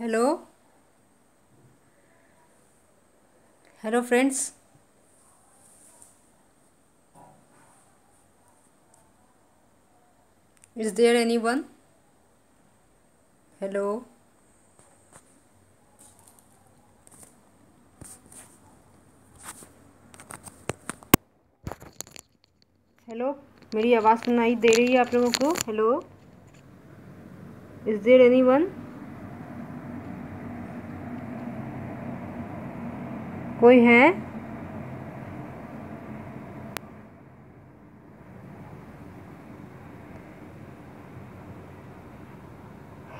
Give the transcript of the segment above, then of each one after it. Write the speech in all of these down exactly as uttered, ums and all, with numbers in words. Hello hello friends, is there anyone? Hello, hello, मेरी आवाज़ सुनाई दे रही है आप लोगों को? Hello, is there anyone? कोई है?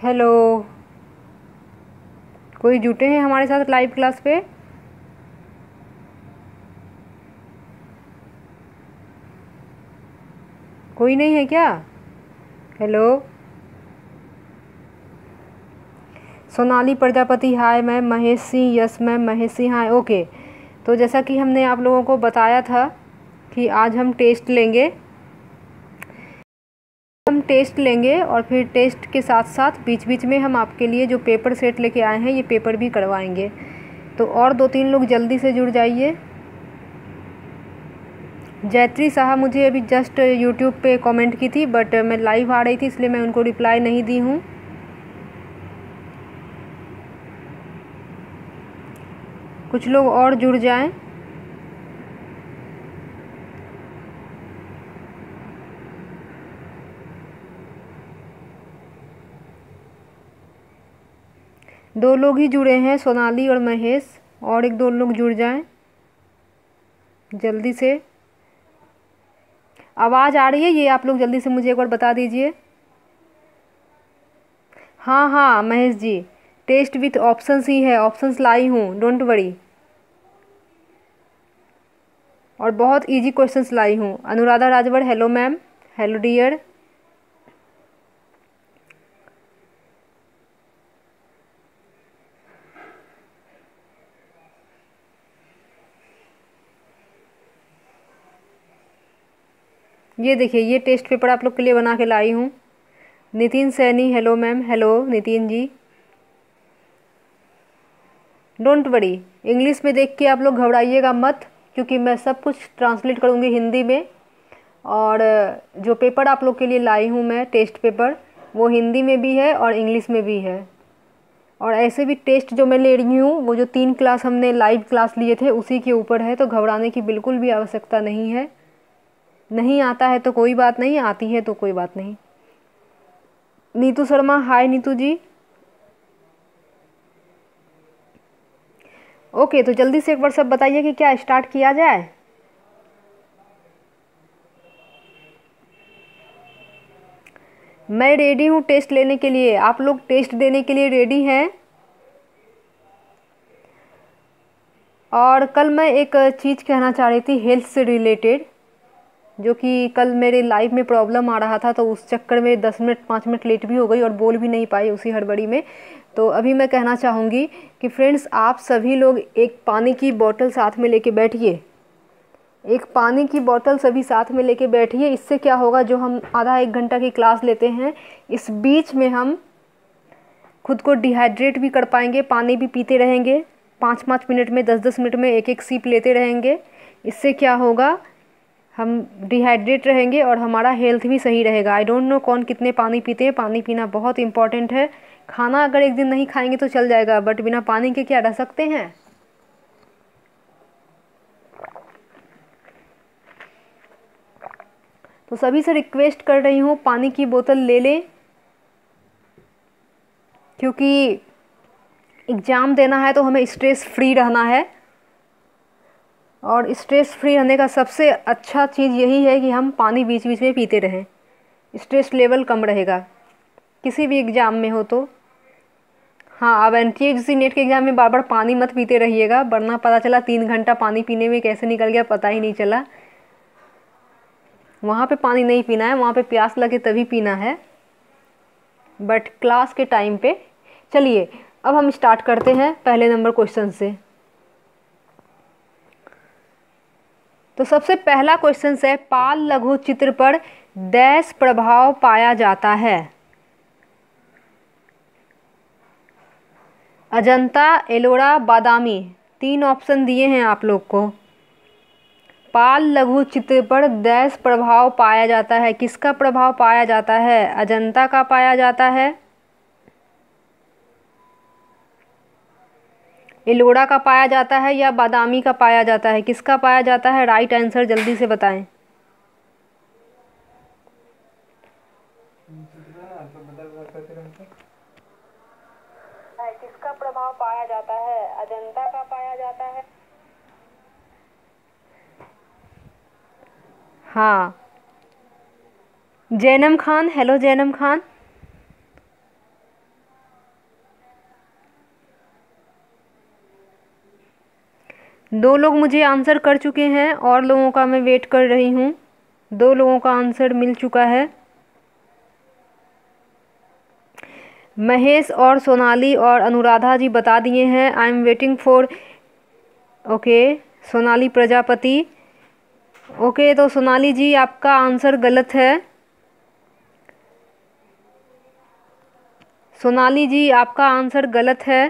हेलो, कोई जुटे हैं हमारे साथ लाइव क्लास पे? कोई नहीं है क्या? Hello, Sonali Prajapati hi ma'am, Mahesh Singh yes ma'am, Mahesh Singh hi okay. तो जैसा कि हमने आप लोगों को बताया था कि आज हम टेस्ट लेंगे हम टेस्ट लेंगे और फिर टेस्ट के साथ साथ बीच बीच में हम आपके लिए जो पेपर सेट लेके आए हैं ये पेपर भी करवाएंगे। तो और दो तीन लोग जल्दी से जुड़ जाइए। जयत्री साहा मुझे अभी जस्ट यूट्यूब पे कमेंट की थी, बट मैं लाइव आ रही थी इसलिए मैं उनको रिप्लाई नहीं दी हूँ। कुछ लोग और जुड़ जाएं। दो लोग ही जुड़े हैं, सोनाली और महेश, और एक दो लोग जुड़ जाएं जल्दी से। आवाज़ आ रही है ये आप लोग जल्दी से मुझे एक बार बता दीजिए। हाँ हाँ Mahesh ji, test with options ही है, ऑप्शंस लाई हूँ, डोंट वरी, और बहुत इजी क्वेश्चंस लाई हूँ। Anuradha Rajgur hello ma'am, hello dear. ये देखिए, ये टेस्ट पेपर आप लोग के लिए बना के लाई हूँ। Nitin Sahni hello ma'am, hello Nitin ji. Don't worry, English में देख के आप लोग घबराइएगा मत, क्योंकि मैं सब कुछ ट्रांसलेट करूँगी हिंदी में, और जो पेपर आप लोग के लिए लाई हूँ मैं टेस्ट पेपर, वो हिंदी में भी है और इंग्लिश में भी है। और ऐसे भी टेस्ट जो मैं ले रही हूँ वो जो तीन क्लास हमने लाइव क्लास लिए थे उसी के ऊपर है, तो घबराने की बिल्कुल भी आवश्यकता नहीं है। नहीं आता है तो कोई बात नहीं, आती है तो कोई बात नहीं। Neetu Sharma hi Neetu ji okay okay, तो जल्दी से एक बार सब बताइए कि क्या स्टार्ट किया जाए। मैं रेडी हूँ टेस्ट लेने के लिए, आप लोग टेस्ट देने के लिए रेडी हैं? और कल मैं एक चीज़ कहना चाह रही थी हेल्थ से रिलेटेड, जो कि कल मेरे लाइफ में प्रॉब्लम आ रहा था, तो उस चक्कर में दस मिनट पाँच मिनट लेट भी हो गई और बोल भी नहीं पाई उसी हड़बड़ी में। तो अभी मैं कहना चाहूँगी कि फ्रेंड्स, आप सभी लोग एक पानी की बोतल साथ में लेके बैठिए, एक पानी की बोतल सभी साथ में लेके बैठिए। इससे क्या होगा, जो हम आधा एक घंटा की क्लास लेते हैं इस बीच में हम खुद को डिहाइड्रेट भी कर पाएंगे, पानी भी पीते रहेंगे, पाँच पाँच मिनट में दस दस मिनट में एक एक सीप लेते रहेंगे। इससे क्या होगा, हम डिहाइड्रेट रहेंगे और हमारा हेल्थ भी सही रहेगा। आई डोंट नो कौन कितने पानी पीते हैं, पानी पीना बहुत इंपॉर्टेंट है। खाना अगर एक दिन नहीं खाएंगे तो चल जाएगा, बट बिना पानी के क्या रह सकते हैं। तो सभी से रिक्वेस्ट कर रही हूँ पानी की बोतल ले लें, क्योंकि एग्ज़ाम देना है तो हमें स्ट्रेस फ्री रहना है, और स्ट्रेस फ्री रहने का सबसे अच्छा चीज़ यही है कि हम पानी बीच बीच में पीते रहें, स्ट्रेस लेवल कम रहेगा किसी भी एग्ज़ाम में हो तो। हाँ, अब एन टी जी नेट के एग्ज़ाम में बार बार पानी मत पीते रहिएगा, वरना पता चला तीन घंटा पानी पीने में कैसे निकल गया पता ही नहीं चला। वहाँ पे पानी नहीं पीना है, वहाँ पे प्यास लगे तभी पीना है, बट क्लास के टाइम पे। चलिए अब हम स्टार्ट करते हैं पहले नंबर क्वेश्चन से। तो सबसे पहला क्वेश्चन है, पाल लघु चित्र पर दैस प्रभाव पाया जाता है। अजंता, एलोरा, बादामी, तीन ऑप्शन दिए हैं आप लोग को। पाल लघु चित्र पर दैस प्रभाव पाया जाता है, किसका प्रभाव पाया जाता है? अजंता का पाया जाता है, एलोरा का पाया जाता है या बादामी का पाया जाता है, किसका पाया जाता है? राइट आंसर जल्दी से बताएं। किसका प्रभाव पाया जाता है? अजंता का पाया जाता है। हाँ, जैनम खान, हेलो जैनम खान। दो लोग मुझे आंसर कर चुके हैं और लोगों का मैं वेट कर रही हूँ। दो लोगों का आंसर मिल चुका है, महेश और सोनाली और अनुराधा जी बता दिए हैं। I am waiting for, okay Sonali Prajapati, okay तो सोनाली जी आपका आंसर गलत है। सोनाली जी आपका आंसर गलत है,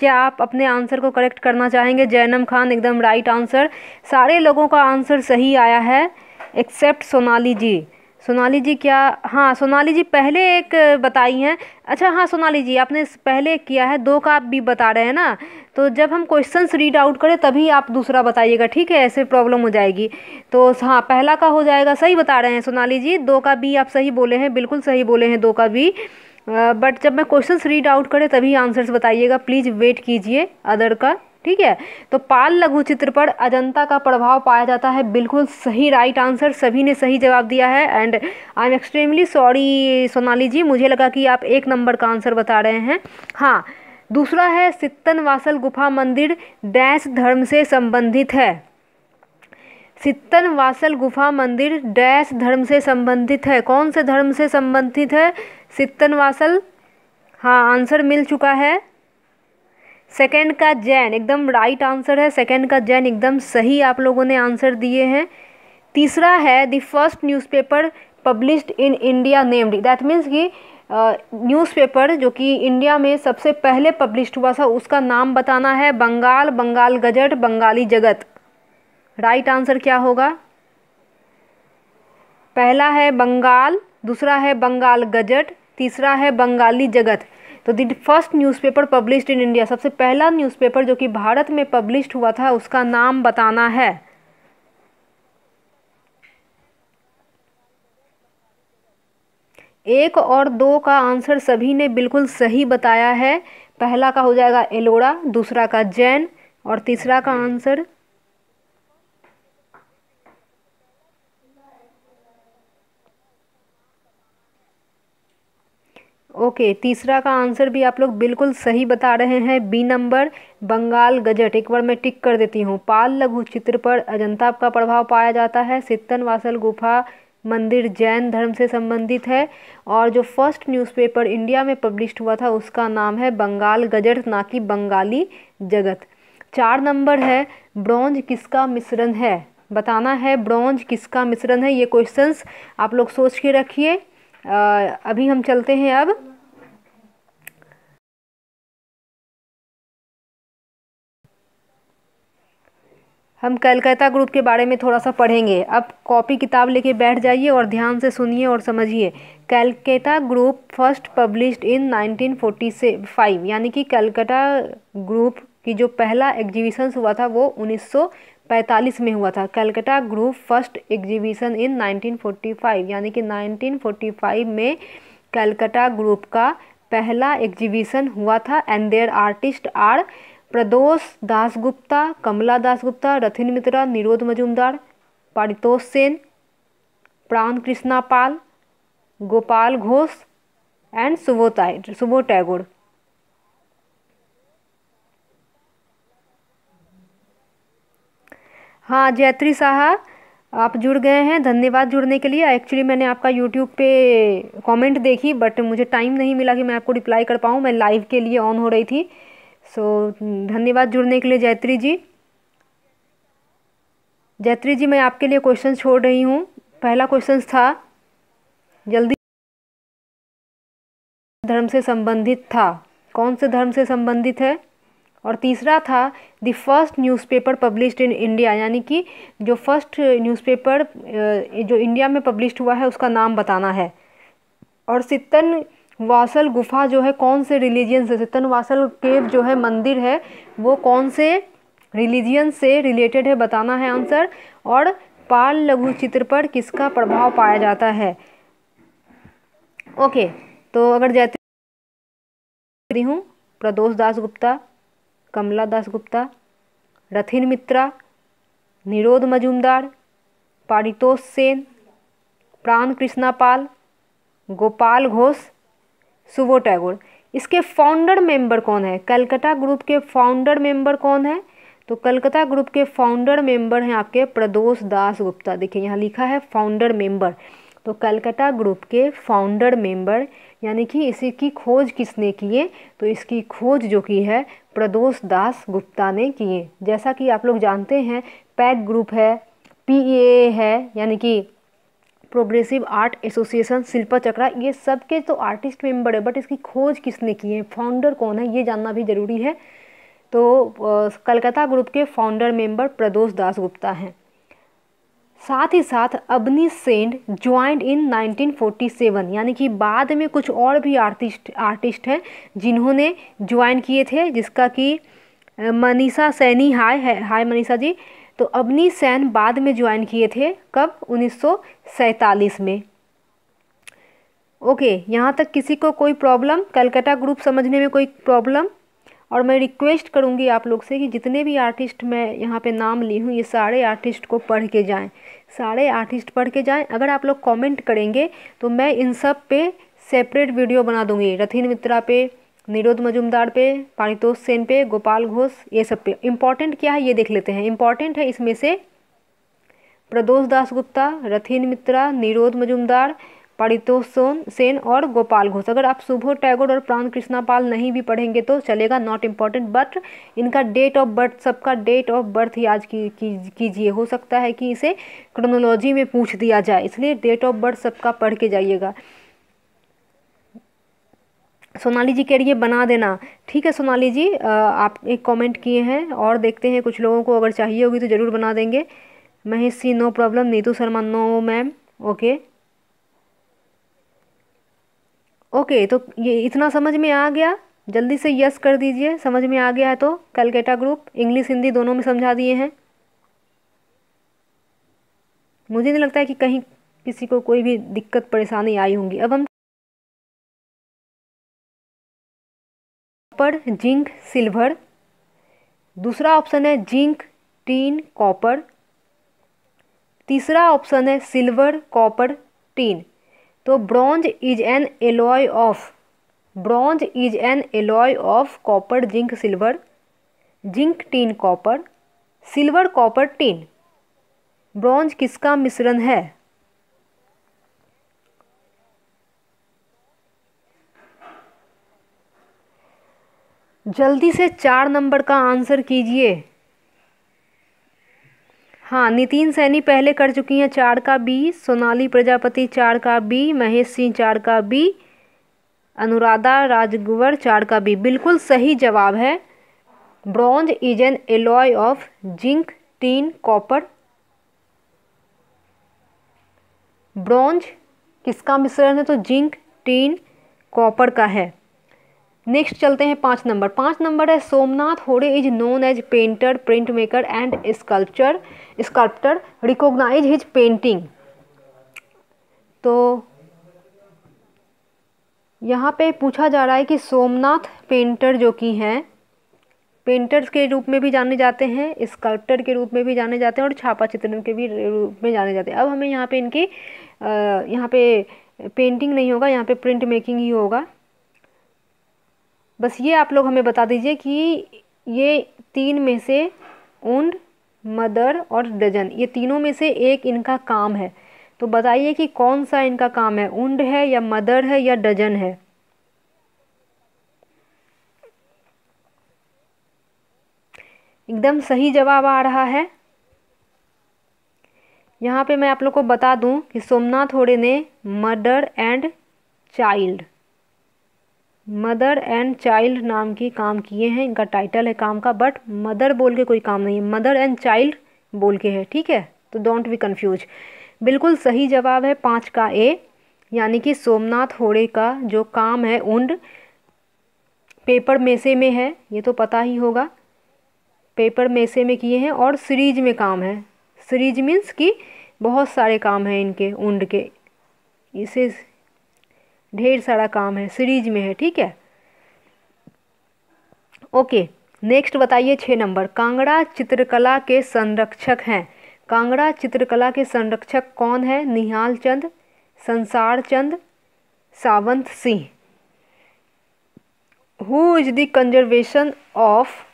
क्या आप अपने आंसर को करेक्ट करना चाहेंगे? जैनम खान एकदम राइट आंसर। सारे लोगों का आंसर सही आया है एक्सेप्ट सोनाली जी। सोनाली जी क्या, हाँ सोनाली जी पहले एक बताई हैं। अच्छा हाँ सोनाली जी आपने पहले किया है, दो का आप भी बता रहे हैं ना, तो जब हम क्वेश्चंस रीड आउट करें तभी आप दूसरा बताइएगा, ठीक है? ऐसे प्रॉब्लम हो जाएगी। तो हाँ पहला का हो जाएगा, सही बता रहे हैं सोनाली जी, दो का भी आप सही बोले हैं, बिल्कुल सही बोले हैं दो का भी। बट जब मैं क्वेश्चंस रीड आउट करें तभी आंसर्स बताइएगा, प्लीज़ वेट कीजिए अदर का, ठीक है? तो पाल लघु चित्र पर अजंता का प्रभाव पाया जाता है, बिल्कुल सही राइट आंसर, सभी ने सही जवाब दिया है। And I am extremely sorry Sonali ji, मुझे लगा कि आप एक नंबर का आंसर बता रहे हैं। हाँ दूसरा है सित्तन वासल गुफा मंदिर डैश धर्म से संबंधित है। सित्तन वासल गुफा मंदिर डैश धर्म से संबंधित है, कौन से धर्म से संबंधित है सित्तन वासल? हाँ आंसर मिल चुका है, सेकेंड का जैन एकदम राइट आंसर है, सेकेंड का जैन एकदम सही आप लोगों ने आंसर दिए हैं। तीसरा है the first newspaper published in India named, that means कि न्यूज़पेपर जो कि इंडिया में सबसे पहले पब्लिश्ड हुआ था उसका नाम बताना है। बंगाल, बंगाल गजट, बंगाली जगत, राइट आंसर क्या होगा? पहला है बंगाल, दूसरा है बंगाल गजट, तीसरा है बंगाली जगत। तो the first newspaper published in India, सबसे पहला न्यूज़पेपर जो कि भारत में पब्लिश्ड हुआ था उसका नाम बताना है। एक और दो का आंसर सभी ने बिल्कुल सही बताया है, पहला का हो जाएगा एलोरा, दूसरा का जैन और तीसरा का आंसर, ओके okay, तीसरा का आंसर भी आप लोग बिल्कुल सही बता रहे हैं, बी नंबर बंगाल गजट। एक बार मैं टिक कर देती हूँ। पाल लघु चित्र पर अजंता का प्रभाव पाया जाता है, सित्तन वासल गुफा मंदिर जैन धर्म से संबंधित है और जो फर्स्ट न्यूज़पेपर इंडिया में पब्लिश्ड हुआ था उसका नाम है बंगाल गजट, ना कि बंगाली जगत। चार नंबर है ब्रॉन्ज किसका मिश्रण है, बताना है ब्रॉन्ज किसका मिश्रण है। ये क्वेश्चंस आप लोग सोच के रखिए। आ, अभी हम चलते हैं अब हम कलकत्ता ग्रुप के बारे में थोड़ा सा पढ़ेंगे। अब कॉपी किताब लेके बैठ जाइए और ध्यान से सुनिए और समझिए। Calcutta group first published in nineteen forty five, यानी कि कलकत्ता ग्रुप की जो पहला एग्जीबिशन हुआ था वो उन्नीस सौ पैंतालीस में हुआ था। Calcutta group first exhibition in nineteen forty five, यानी कि नाइनटीन फोर्टी फाइव में कलकत्ता ग्रुप का पहला एग्जीबिशन हुआ था। And there artist are Pradosh Das Gupta, Kamala Das Gupta, Rathin Mitra, Nirode Majumdar, Paritosh Sen, Pran Krishna Pal, Gopal Ghosh and Subodh Tagore. हाँ जयत्री साहा आप जुड़ गए हैं, धन्यवाद जुड़ने के लिए। एक्चुअली मैंने आपका यूट्यूब पे कमेंट देखी बट मुझे टाइम नहीं मिला कि मैं आपको रिप्लाई कर पाऊँ, मैं लाइव के लिए ऑन हो रही थी। सो so, धन्यवाद जुड़ने के लिए जयत्री जी। जयत्री जी मैं आपके लिए क्वेश्चन छोड़ रही हूँ, पहला क्वेश्चन था जल्दी धर्म से संबंधित था, कौन से धर्म से संबंधित है। और तीसरा था the first newspaper published in India, यानी कि जो फर्स्ट न्यूज़पेपर जो इंडिया में पब्लिश्ड हुआ है उसका नाम बताना है। और सित्तन वासल गुफा जो है कौन से रिलीजियन से, सित्तन वासल केव जो है मंदिर है वो कौन से रिलीजियन से रिलेटेड है बताना है आंसर। और पाल लघु चित्र पर किसका प्रभाव पाया जाता है। ओके, तो अगर जैत्री हूँ, प्रदोष दास गुप्ता, कमला दास गुप्ता, रथिन मित्रा, निरोध मजूमदार, पारितोष सेन, प्राण कृष्णा पाल, गोपाल घोष, सुबोध टैगोर। इसके फाउंडर मेंबर कौन है? कलकत्ता ग्रुप के फाउंडर मेंबर कौन है? तो कलकत्ता ग्रुप के फाउंडर मेंबर हैं आपके प्रदोष दास गुप्ता। देखिए यहाँ लिखा है फाउंडर मेंबर, तो कलकत्ता ग्रुप के फाउंडर मेंबर यानी कि इसी की खोज किसने किए? तो इसकी खोज जो की है प्रदोष दास गुप्ता ने किए। जैसा कि आप लोग जानते हैं पैक ग्रुप है, पीए है यानी कि progressive art association, Shilpa Chakra, ये सब के तो आर्टिस्ट मेंबर है, बट इसकी खोज किसने की है, फाउंडर कौन है, ये जानना भी ज़रूरी है। तो कलकत्ता ग्रुप के फाउंडर मेंबर प्रदोष दास गुप्ता हैं। साथ ही साथ Abani Sen joined in nineteen forty seven, यानी कि बाद में कुछ और भी आर्टिस्ट आर्टिस्ट हैं जिन्होंने ज्वाइन किए थे, जिसका कि मनीषा सैनी हाय है, हाय मनीषा जी। तो अबनी सेन बाद में ज्वाइन किए थे, कब? उन्नीस सौ सैंतालीस में। ओके, यहाँ तक किसी को कोई प्रॉब्लम, कलकत्ता ग्रुप समझने में कोई प्रॉब्लम? और मैं रिक्वेस्ट करूँगी आप लोग से कि जितने भी आर्टिस्ट मैं यहाँ पे नाम ली हूँ, ये सारे आर्टिस्ट को पढ़ के जाएं, सारे आर्टिस्ट पढ़ के जाएं। अगर आप लोग कमेंट करेंगे तो मैं इन सब पे सेपरेट वीडियो बना दूँगी, रथिन मित्रा पे, निरोध मजूमदार पे, पारितोष सेन पे, गोपाल घोष, ये सब पे। इम्पॉर्टेंट क्या है ये देख लेते हैं। इम्पॉर्टेंट है इसमें से प्रदोष दास गुप्ता, रथिन मित्रा, निरोध मजूमदार, पारितोष सोन सेन और गोपाल घोष। अगर आप सुबोध टैगोर और प्राण कृष्णा पाल नहीं भी पढ़ेंगे तो चलेगा, नॉट इम्पॉर्टेंट, बट इनका डेट ऑफ बर्थ, सबका डेट ऑफ बर्थ याद कीजिए। हो सकता है कि इसे क्रोनोलॉजी में पूछ दिया जाए, इसलिए डेट ऑफ बर्थ सबका पढ़ के जाइएगा। सोनाली जी कह रही है बना देना, ठीक है सोनाली जी, आप एक कमेंट किए हैं और देखते हैं कुछ लोगों को अगर चाहिए होगी तो ज़रूर बना देंगे। Mahesh Singh no problem, Neetu Sharma no ma'am, okay okay. तो ये इतना समझ में आ गया, जल्दी से यस कर दीजिए समझ में आ गया है तो। कलकत्ता ग्रुप इंग्लिश हिंदी दोनों में समझा दिए हैं। मुझे नहीं लगता है कि कहीं किसी को कोई भी दिक्कत परेशानी आई होंगी। अब हम पर जिंक सिल्वर, दूसरा ऑप्शन है जिंक टीन कॉपर, तीसरा ऑप्शन है सिल्वर कॉपर टीन। तो bronze is an alloy of, bronze is an alloy of copper zinc silver, zinc tin copper, silver copper tin. Bronze किसका मिश्रण है? जल्दी से चार नंबर का आंसर कीजिए। हाँ, नितिन सैनी पहले कर चुकी हैं चार का बी, सोनाली प्रजापति चार का बी, महेश सिंह चार का बी, अनुराधा राजगुवर चार का बी। बिल्कुल सही जवाब है bronze is an alloy of zinc tin copper. Bronze किसका मिश्रण है? तो जिंक टीन कॉपर का है। नेक्स्ट चलते हैं पाँच नंबर। पाँच नंबर है Somnath Hore is known as painter, print maker and sculpture sculptor recognise his painting. तो यहाँ पे पूछा जा रहा है कि सोमनाथ पेंटर जो कि हैं, पेंटर्स के रूप में भी जाने जाते हैं, स्कल्पटर के रूप में भी जाने जाते हैं और छापा चित्रण के भी रूप में जाने जाते हैं। अब हमें यहाँ पे इनकी यहाँ पे पेंटिंग नहीं होगा, यहाँ पे प्रिंट मेकिंग ही होगा। बस ये आप लोग हमें बता दीजिए कि ये तीन में से उंड, मदर और डजन, ये तीनों में से एक इनका काम है। तो बताइए कि कौन सा इनका काम है, उंड है या मदर है या डजन है। एकदम सही जवाब आ रहा है। यहाँ पे मैं आप लोग को बता दूं कि सोमनाथ होरे ने mother and child, mother and child नाम की काम किए हैं, इनका टाइटल है काम का, बट मदर बोल के कोई काम नहीं है, मदर एंड चाइल्ड बोल के है, ठीक है, तो डोंट बी कंफ्यूज। बिल्कुल सही जवाब है पाँच का ए, यानी कि सोमनाथ होड़े का जो काम है उंड पेपर मेसे में है, ये तो पता ही होगा, पेपर मेसे में किए हैं, और सीरीज में काम है, सीरीज मीन्स कि बहुत सारे काम हैं इनके, उंड के, इसे ढेर सारा काम है, सीरीज में है, ठीक है। ओके, नेक्स्ट बताइए छः नंबर, कांगड़ा चित्रकला के संरक्षक हैं, कांगड़ा चित्रकला के संरक्षक कौन है? Nihal Chand, Sansar Chand, Sawant Singh. Who is the conservation of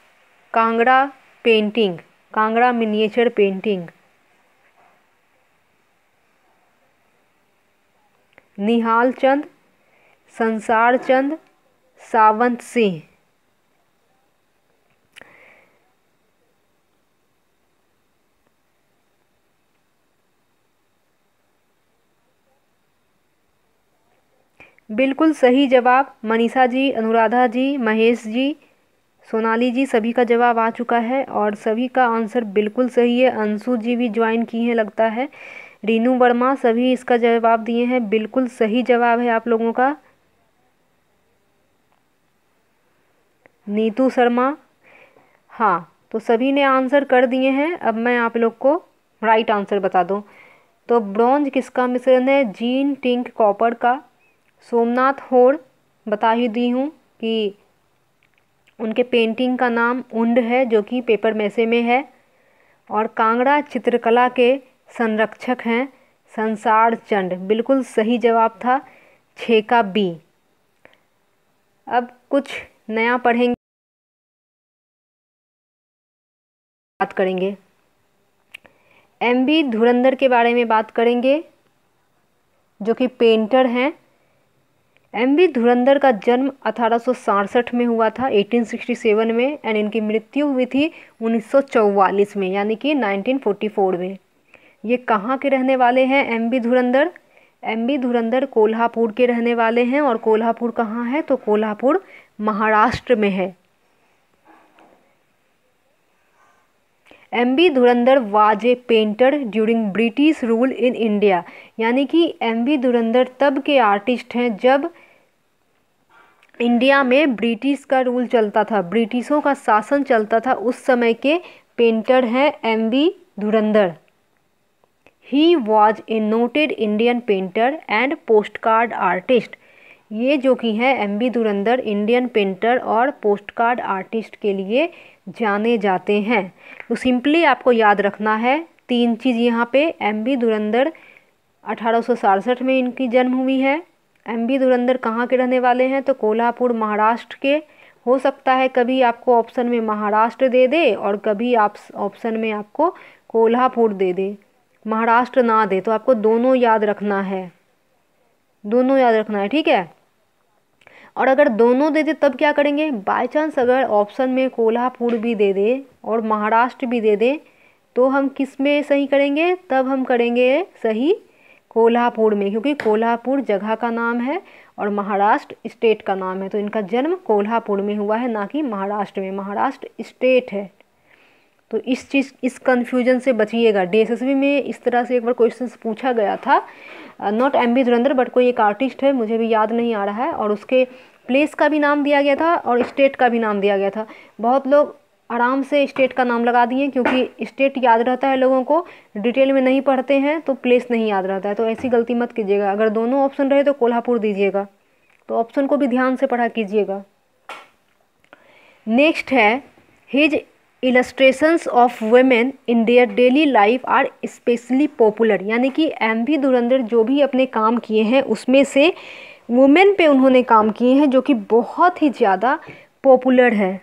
Kangra painting, Kangra miniature painting? Nihal Chand, Sansar Chand, Sawant Singh. बिल्कुल सही जवाब, मनीषा जी, अनुराधा जी, महेश जी, सोनाली जी, सभी का जवाब आ चुका है और सभी का आंसर बिल्कुल सही है। अंशु जी भी ज्वाइन की हैं लगता है, रीनू वर्मा, सभी इसका जवाब दिए हैं, बिल्कुल सही जवाब है आप लोगों का। नीतू शर्मा, हाँ, तो सभी ने आंसर कर दिए हैं। अब मैं आप लोग को राइट आंसर बता दूँ तो ब्रॉन्ज किसका मिश्रण है? जीन टिंक कॉपर का। सोमनाथ होड़ बता ही दी हूँ कि उनके पेंटिंग का नाम उंड है जो कि पेपर मैसे में है, और कांगड़ा चित्रकला के संरक्षक हैं संसार चंद, बिल्कुल सही जवाब था छः का बी। अब कुछ नया पढ़ेंगे, बात करेंगे एम बी धुरंधर के बारे में, बात करेंगे जो कि पेंटर हैं। एम बी धुरंधर का जन्म अठारह सौ सड़सठ में हुआ था, अठारह सौ सरसठ में, एंड इनकी मृत्यु हुई थी उन्नीस सौ चौवालीस में, यानी कि उन्नीस सौ चौवालीस में। ये कहाँ के रहने वाले हैं M B Dhurandhar? M B Dhurandhar Kolhapur के रहने वाले हैं, और कोल्हापुर कहाँ है? तो कोल्हापुर महाराष्ट्र में है। M B Dhurandhar was a painter during British rule in India, यानी कि एम बी धुरंधर तब के आर्टिस्ट हैं जब इंडिया में ब्रिटिश का रूल चलता था, ब्रिटिशों का शासन चलता था, उस समय के पेंटर हैं M B Dhurandhar. He was a noted Indian painter and postcard artist, ये जो कि है M B Dhurandhar Indian painter और पोस्टकार्ड आर्टिस्ट के लिए जाने जाते हैं। तो सिंपली आपको याद रखना है तीन चीज़ यहाँ पे, एम बी धुरंधर अठारह सौ सड़सठ में इनकी जन्म हुई है, एम बी धुरंधर कहाँ के रहने वाले हैं? तो कोल्हापुर महाराष्ट्र के। हो सकता है कभी आपको ऑप्शन में महाराष्ट्र दे दे और कभी आप ऑप्शन में आपको कोल्हापुर दे दे, महाराष्ट्र ना दे, तो आपको दोनों याद रखना है, दोनों याद रखना है, ठीक है। और अगर दोनों दे दे तब क्या करेंगे? बाय चांस अगर ऑप्शन में कोल्हापुर भी दे दे और महाराष्ट्र भी दे दे तो हम किस में सही करेंगे? तब हम करेंगे सही कोल्हापुर में, क्योंकि कोल्हापुर जगह का नाम है और महाराष्ट्र स्टेट का नाम है, तो इनका जन्म कोल्हापुर में हुआ है ना कि महाराष्ट्र में, महाराष्ट्र स्टेट है। तो इस चीज़ इस कन्फ्यूजन से बचिएगा, डी एस एस बी में इस तरह से एक बार क्वेश्चन पूछा गया था, not M B Dhurandhar but कोई एक आर्टिस्ट है, मुझे भी याद नहीं आ रहा है, और उसके प्लेस का भी नाम दिया गया था और स्टेट का भी नाम दिया गया था। बहुत लोग आराम से स्टेट का नाम लगा दिए क्योंकि स्टेट याद रहता है लोगों को, डिटेल में नहीं पढ़ते हैं तो प्लेस नहीं याद रहता है, तो ऐसी गलती मत कीजिएगा। अगर दोनों ऑप्शन रहे तो कोल्हापुर दीजिएगा, तो ऑप्शन को भी ध्यान से पढ़ा कीजिएगा। नेक्स्ट है his illustrations of women in their daily life are specially popular, यानी कि एम बी धुरंधर जो भी अपने काम किए हैं उसमें से वुमेन पे उन्होंने काम किए हैं जो कि बहुत ही ज़्यादा पॉपुलर है।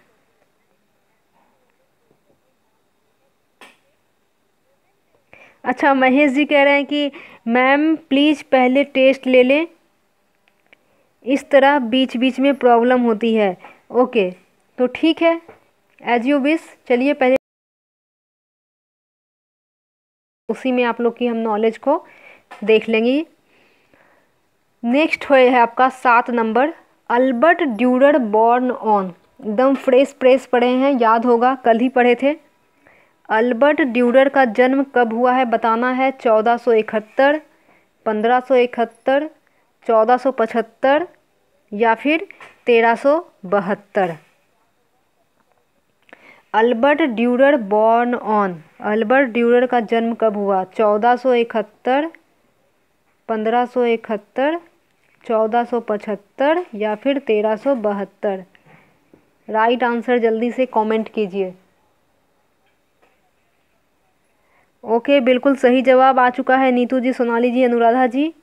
अच्छा, महेश जी कह रहे हैं कि मैम प्लीज़ पहले टेस्ट ले लें, इस तरह बीच बीच में प्रॉब्लम होती है। ओके, तो ठीक है, एज यू विश, चलिए पहले उसी में आप लोग की हम नॉलेज को देख लेंगे। नेक्स्ट है आपका सात number, Albert Durer born on, एकदम फ्रेश फ्रेश पढ़े हैं, याद होगा, कल ही पढ़े थे। अल्बर्ट ड्यूरर का जन्म कब हुआ है बताना है, चौदह सौ इकहत्तर, पंद्रह सौ इकहत्तर, चौदह सौ पचहत्तर या फिर तेरह सौ बहत्तर। Albert Durer born on, Albert Durer का जन्म कब हुआ, चौदह सौ इकहत्तर, पंद्रह सौ इकहत्तर, चौदह सौ पचहत्तर या फिर तेरह सौ बहत्तर। राइट आंसर जल्दी से कमेंट कीजिए। ओके, बिल्कुल सही जवाब आ चुका है Neetu ji, Sonali ji, Anuradha ji.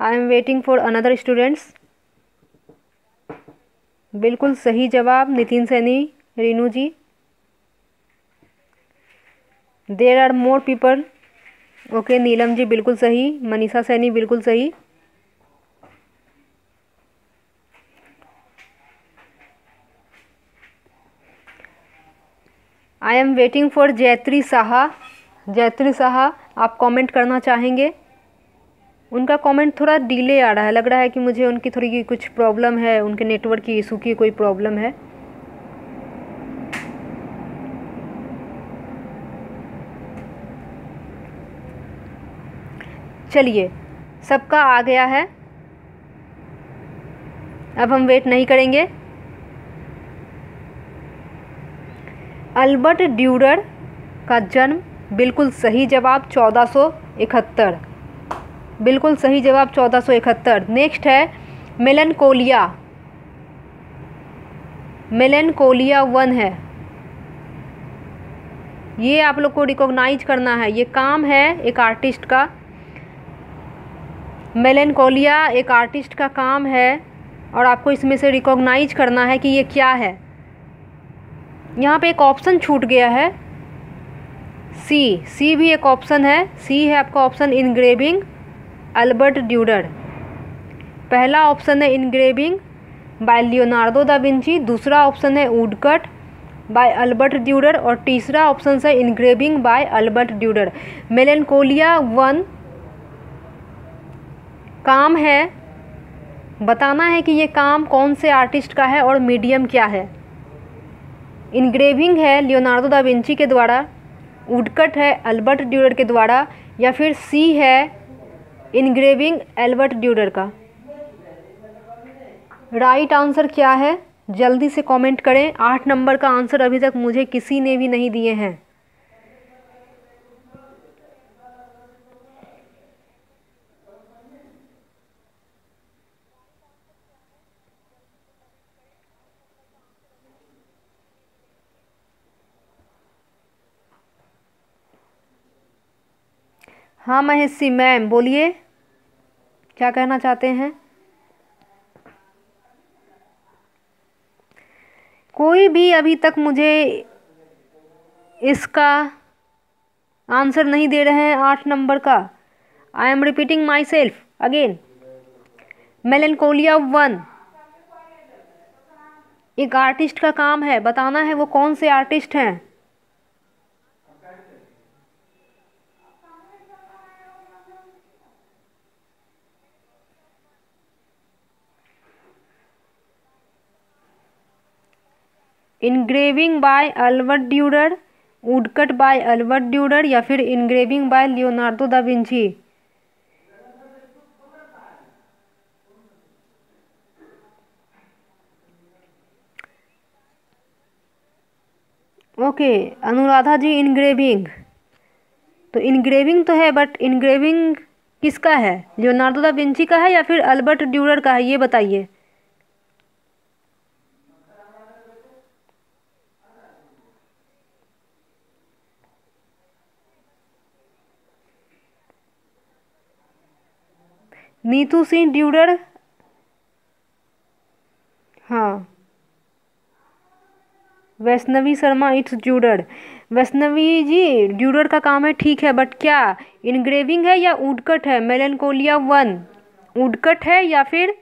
I am waiting for another students. बिल्कुल सही जवाब Nitin Saini, Reenu ji. There are more people, okay Neelam ji बिल्कुल सही, मनीषा सैनी बिल्कुल सही। I am waiting for Jayatri Saha, Jayatri Saha आप कमेंट करना चाहेंगे। उनका कमेंट थोड़ा डिले आ रहा है, लग रहा है कि मुझे उनकी थोड़ी कुछ प्रॉब्लम है, उनके नेटवर्क की इशू की कोई प्रॉब्लम है। चलिए, सबका आ गया है, अब हम वेट नहीं करेंगे। अल्बर्ट ड्यूरर का जन्म, बिल्कुल सही जवाब चौदह सौ इकहत्तर, बिल्कुल सही जवाब चौदह सौ इकहत्तर। नेक्स्ट है मेलनकोलिया, मेलनकोलिया वन है, ये आप लोग को रिकॉग्नाइज करना है, ये काम है एक आर्टिस्ट का। मेलनकोलिया एक आर्टिस्ट का काम है और आपको इसमें से रिकॉग्नाइज करना है कि ये क्या है। यहाँ पे एक ऑप्शन छूट गया है, सी, सी भी एक ऑप्शन है, सी है आपका ऑप्शन इनग्रेविंग अल्बर्ट ड्यूरर। पहला ऑप्शन है engraving by Leonardo da Vinci, दूसरा ऑप्शन है वुडकट बाय अल्बर्ट ड्यूरर और तीसरा ऑप्शन है engraving by Albert Durer. Melancholia one काम है, बताना है कि ये काम कौन से आर्टिस्ट का है और मीडियम क्या है। इनग्रेविंग है लियोनार्डो दा विंची के द्वारा, वुडकट है अल्बर्ट ड्यूरर के द्वारा या फिर सी है इनग्रेविंग अल्बर्ट ड्यूरर का। राइट आंसर क्या है जल्दी से कमेंट करें। आठ नंबर का आंसर अभी तक मुझे किसी ने भी नहीं दिए हैं। हाँ महेश सिंह मैम बोलिए, क्या कहना चाहते हैं। कोई भी अभी तक मुझे इसका आंसर नहीं दे रहे हैं, आठ नंबर का। I am repeating myself again, melancholia one एक आर्टिस्ट का काम है, बताना है वो कौन से आर्टिस्ट हैं। Engraving by Albert Durer, woodcut by Albert Durer या फिर engraving by Leonardo da Vinci. Okay Anuradha ji, engraving, तो इनग्रेविंग तो है बट इनग्रेविंग किसका है, लियोनार्डो दा विंची का है या फिर अल्बर्ट ड्यूरर का है, ये बताइए। नीतू सिंह ड्यूरर, हाँ Vaishnavi Sharma it's Durer. Vaishnavi ji Durer का काम है ठीक है, बट क्या इनग्रेविंग है या वुडकट है। मेलनकोलिया वन वुडकट है या फिर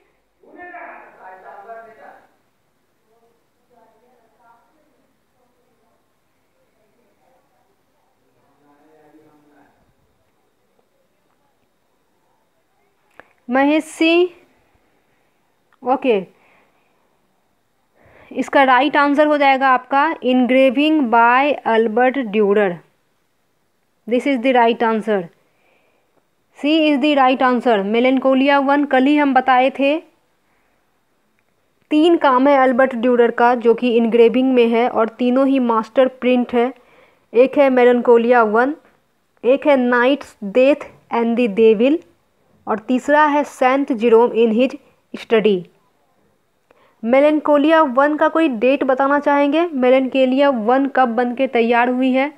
महेश सिंह ओके okay. इसका राइट आंसर हो जाएगा आपका engraving by Albert Durer. This is the right answer. C is the right answer. Melencolia one कल ही हम बताए थे. तीन काम है अल्बर्ट ड्यूरर का जो कि इनग्रेविंग में है और तीनों ही मास्टर प्रिंट है. एक है मेलेंकोलिया वन, एक है nights death and the devil और तीसरा है saint Jerome in his study. Melencolia one का कोई डेट बताना चाहेंगे? मेलेंकोलिया वन कब बन के तैयार हुई है?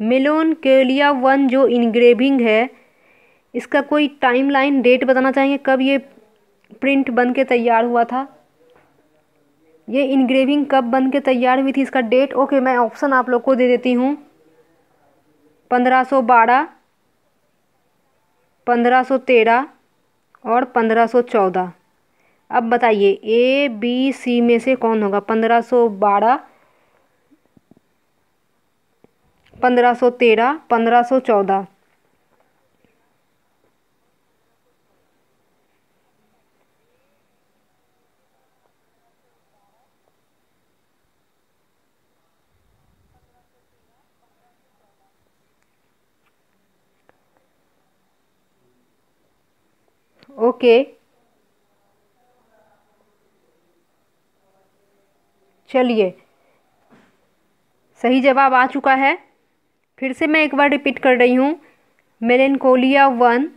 मेलेंकोलिया वन जो इनग्रेविंग है इसका कोई टाइमलाइन डेट बताना चाहेंगे कब ये प्रिंट बन के तैयार हुआ था? ये इनग्रेविंग कब बन के तैयार हुई थी इसका डेट? ओके मैं ऑप्शन आप लोग को दे देती हूँ. पंद्रह सौ बारह, पंद्रह सौ तेरह और पंद्रह सौ चौदह. अब बताइए ए बी सी में से कौन होगा? पंद्रह सौ बारह, पंद्रह सौ तेरह, पंद्रह सौ चौदह. Okay okay. चलिए सही जवाब आ चुका है. फिर से मैं एक बार रिपीट कर रही हूँ. मेलेंकोलिया वन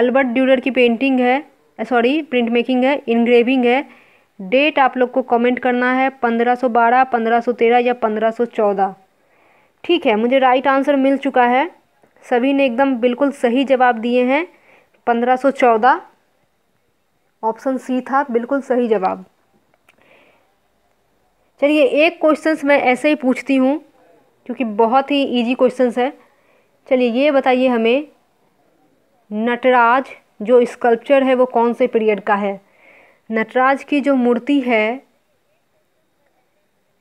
अल्बर्ट ड्यूरर की पेंटिंग है, सॉरी प्रिंट मेकिंग है, इनग्रेविंग है. डेट आप लोग को कमेंट करना है पंद्रह सौ बारह, पंद्रह सौ तेरह या पंद्रह सौ चौदह. ठीक है मुझे राइट आंसर मिल चुका है. सभी ने एकदम बिल्कुल सही जवाब दिए हैं. पंद्रह सौ चौदह ऑप्शन सी था बिल्कुल सही जवाब. चलिए एक क्वेश्चंस मैं ऐसे ही पूछती हूँ क्योंकि बहुत ही इजी क्वेश्चंस है. चलिए ये बताइए हमें नटराज जो स्कल्पचर है वो कौन से पीरियड का है? नटराज की जो मूर्ति है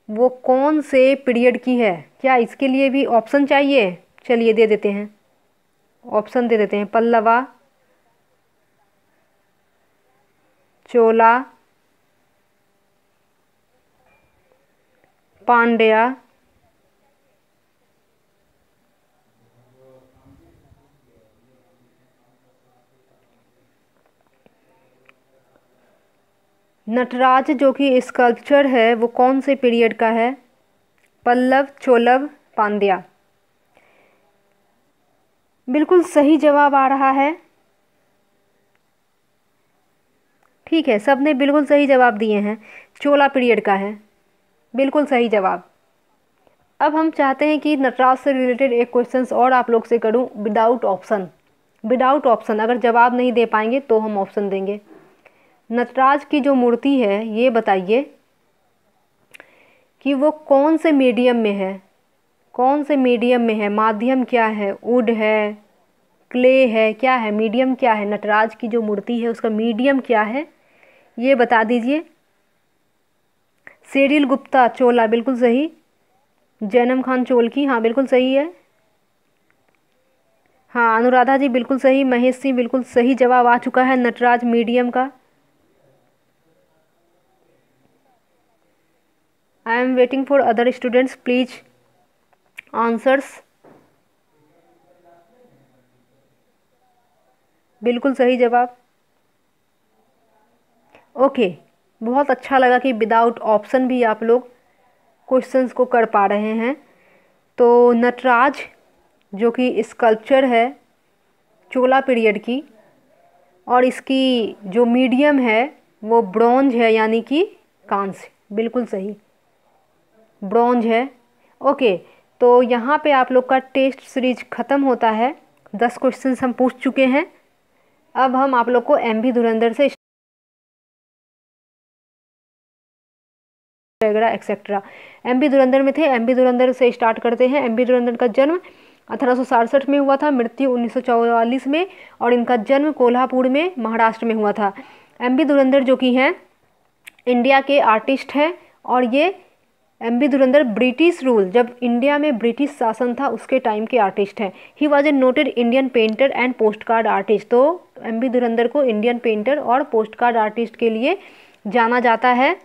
वो कौन से पीरियड की है? क्या इसके लिए भी ऑप्शन चाहिए? चलिए दे देते हैं ऑप्शन दे देते हैं. पल्लवा, चोला, पांड्या नटराज जो कि स्कल्पचर है वो कौन से पीरियड का है? पल्लव, चोलव, पांड्या. बिल्कुल सही जवाब आ रहा है. ठीक है सब ने बिल्कुल सही जवाब दिए हैं. चोला पीरियड का है बिल्कुल सही जवाब. अब हम चाहते हैं कि नटराज से रिलेटेड एक क्वेश्चंस और आप लोग से करूं विदाउट ऑप्शन. विदाउट ऑप्शन अगर जवाब नहीं दे पाएंगे तो हम ऑप्शन देंगे. नटराज की जो मूर्ति है ये बताइए कि वो कौन से मीडियम में है? कौन से मीडियम में है? माध्यम क्या है? वुड है, क्ले है, क्या है? मीडियम क्या है? नटराज की जो मूर्ति है उसका मीडियम क्या है ये बता दीजिए. शेरगिल, गुप्ता, चोला बिल्कुल सही. जैनम खान चोलकी हाँ बिल्कुल सही है. हाँ अनुराधा जी बिल्कुल सही. महेश सिंह बिल्कुल सही जवाब आ चुका है नटराज मीडियम का. I am waiting for other students please answers. बिल्कुल सही जवाब. ओके बहुत अच्छा लगा कि विदाउट ऑप्शन भी आप लोग क्वेश्चंस को कर पा रहे हैं. तो नटराज जो कि स्कल्पचर है चोला पीरियड की और इसकी जो मीडियम है वो ब्रॉन्ज है यानी कि कांस्य. बिल्कुल सही ब्रॉन्ज है. ओके तो यहाँ पे आप लोग का टेस्ट सीरीज ख़त्म होता है. दस क्वेश्चंस हम पूछ चुके हैं. अब हम आप लोग को एम बी धुरंधर से वगैरह एक्सेट्रा एम बी धुरंधर में थे. एम बी धुरंधर से स्टार्ट करते हैं. एम बी धुरंधर का जन्म अठारह सौ सड़सठ में हुआ था, मृत्यु उन्नीस सौ चौवालीस में और इनका जन्म कोल्हापुर में महाराष्ट्र में हुआ था. एम बी धुरंधर जो कि हैं इंडिया के आर्टिस्ट हैं और ये M B Dhurandhar British rule, जब इंडिया में ब्रिटिश शासन था उसके टाइम के आर्टिस्ट हैं। He was a noted Indian painter and postcard artist. तो एम बी धुरंधर को इंडियन पेंटर और पोस्ट कार्ड आर्टिस्ट के लिए जाना जाता है।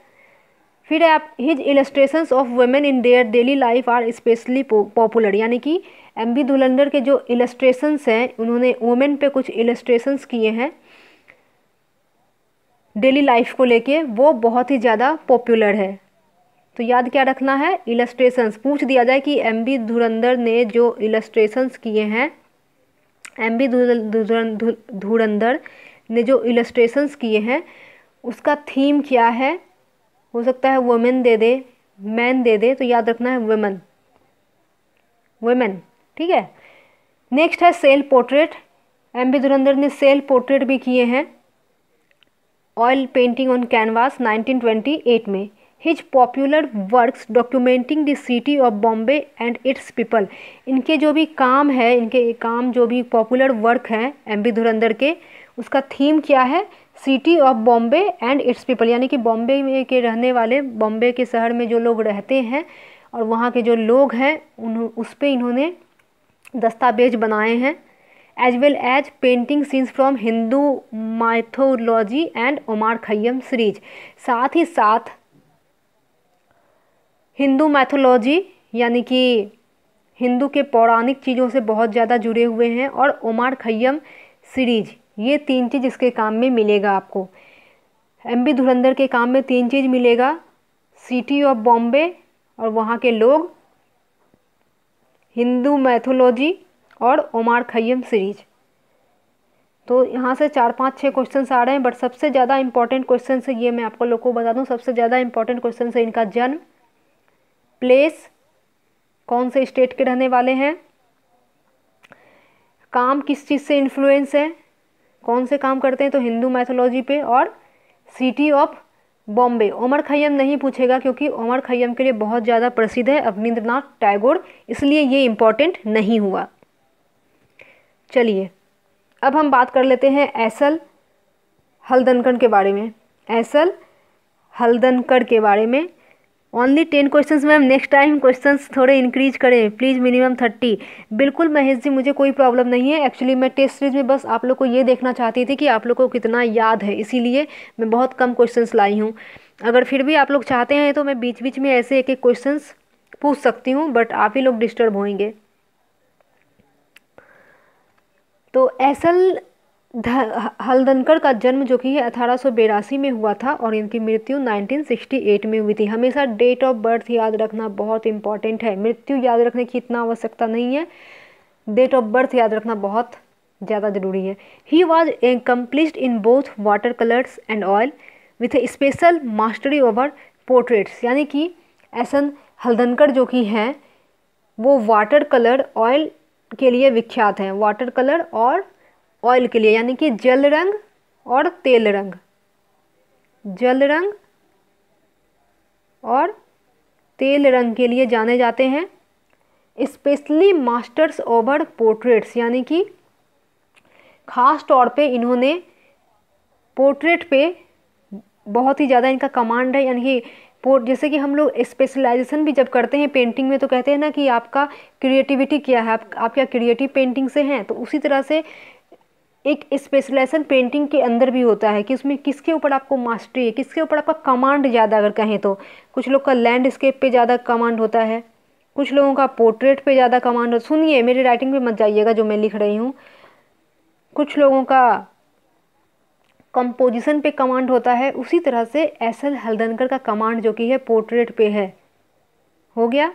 फिर आप his illustrations of women in their daily life are specially popular, यानी कि एम बी धुरंधर के जो इलस्ट्रेशंस हैं उन्होंने वुमेन पे कुछ इलस्ट्रेशंस किए हैं डेली लाइफ को लेके, वो बहुत ही ज़्यादा पॉपुलर है। तो याद क्या रखना है, इलस्ट्रेशंस। पूछ दिया जाए कि एम बी धुरंधर ने जो इलस्ट्रेशंस किए हैं, एम बी धुरंधर ने जो इलस्ट्रेशंस किए हैं उसका थीम क्या है, हो सकता है women they they, man they दे, तो याद रखना है वुमेन, वुमेन, ठीक है। नेक्स्ट है सेल पोर्ट्रेट। एम बी धुरंधर ने सेल पोर्ट्रेट भी किए हैं। Oil painting on canvas nineteen twenty eight में। His popular works documenting the city of Bombay and its people, इनके जो भी काम है, इनके काम जो भी पॉपुलर वर्क हैं एम बी धुरंधर के, उसका थीम क्या है, city of Bombay and its people, यानी कि बॉम्बे में के रहने वाले, बॉम्बे के शहर में जो लोग रहते हैं और वहाँ के जो लोग हैं उन उस पर इन्होंने दस्तावेज बनाए हैं। As well as painting scenes from Hindu mythology and Omar Khayyam series, साथ ही साथ हिंदू माइथोलॉजी यानी कि हिंदू के पौराणिक चीज़ों से बहुत ज़्यादा जुड़े हुए हैं और उमार खय्यम सीरीज, ये तीन चीज़ इसके काम में मिलेगा आपको। एम बी धुरंधर के काम में तीन चीज़ मिलेगा, सिटी ऑफ बॉम्बे और वहाँ के लोग, हिंदू मैथोलॉजी और उमार खय्यम सीरीज। तो यहाँ से चार पाँच छः क्वेश्चन आ रहे हैं, बट सबसे ज़्यादा इंपॉर्टेंट क्वेश्चन से ये मैं आपको लोगों को बता दूँ, सबसे ज़्यादा इंपॉर्टेंट क्वेश्चन है इनका जन्म, प्लेस, कौन से स्टेट के रहने वाले हैं, काम किस चीज़ से इन्फ्लुएंस है, कौन से काम करते हैं, तो हिंदू मैथोलॉजी पे, और city of Bombay. Omar Khayyam नहीं पूछेगा क्योंकि उमर खय्यम के लिए बहुत ज़्यादा प्रसिद्ध है अवनींद्रनाथ टैगोर, इसलिए ये इम्पॉर्टेंट नहीं हुआ। चलिए अब हम बात कर लेते हैं एसल हल्दनकर के बारे में। एसल हल्दनकर के बारे में only ten questions ma'am, next time questions थोड़े इंक्रीज करें प्लीज़, मिनिमम थर्टी। बिल्कुल महेश जी, मुझे कोई प्रॉब्लम नहीं है। एक्चुअली मैं टेस्ट सीरीज में बस आप लोग को ये देखना चाहती थी कि आप लोग को कितना याद है, इसीलिए मैं बहुत कम क्वेश्चंस लाई हूँ। अगर फिर भी आप लोग चाहते हैं तो मैं बीच बीच में ऐसे एक एक क्वेश्चंस पूछ सकती हूँ, बट आप ही लोग डिस्टर्ब होंगे। तो एसल हल्दनकर का जन्म जो कि है अठारह सौ बेरासी में हुआ था और इनकी मृत्यु नाइनटीन सिक्सटी एट में हुई थी। हमेशा डेट ऑफ बर्थ याद रखना बहुत इंपॉर्टेंट है, मृत्यु याद रखने की इतना आवश्यकता नहीं है, डेट ऑफ बर्थ याद रखना बहुत ज़्यादा ज़रूरी है। He was accomplished in both water colours and oil with a special mastery over portraits, यानी कि एसन हल्दनकर जो कि हैं वो वाटर कलर ऑयल के लिए विख्यात हैं, वाटर कलर और ऑयल के लिए, यानी कि जल रंग और तेल रंग, जल रंग और तेल रंग के लिए जाने जाते हैं। स्पेशली मास्टर्स ओवर पोर्ट्रेट्स, यानी कि ख़ास तौर पे इन्होंने पोर्ट्रेट पे बहुत ही ज़्यादा इनका कमांड है, यानी कि पोर्ट, जैसे कि हम लोग स्पेशलाइजेशन भी जब करते हैं पेंटिंग में तो कहते हैं ना कि आपका क्रिएटिविटी क्या है, आप, आप क्या क्रिएटिव पेंटिंग से हैं, तो उसी तरह से एक स्पेशलाइजेशन पेंटिंग के अंदर भी होता है कि उसमें किसके ऊपर आपको मास्टरी है, किसके ऊपर आपका कमांड ज़्यादा, अगर कहें तो कुछ लोग का लैंडस्केप पे ज़्यादा कमांड होता है, कुछ लोगों का पोर्ट्रेट पे ज़्यादा कमांड होता है। सुनिए मेरी राइटिंग पे मत जाइएगा जो मैं लिख रही हूँ। कुछ लोगों का कंपोजिशन पे कमांड होता है, उसी तरह से एसल हल्दनकर का कमांड जो कि है पोर्ट्रेट पे है। हो गया।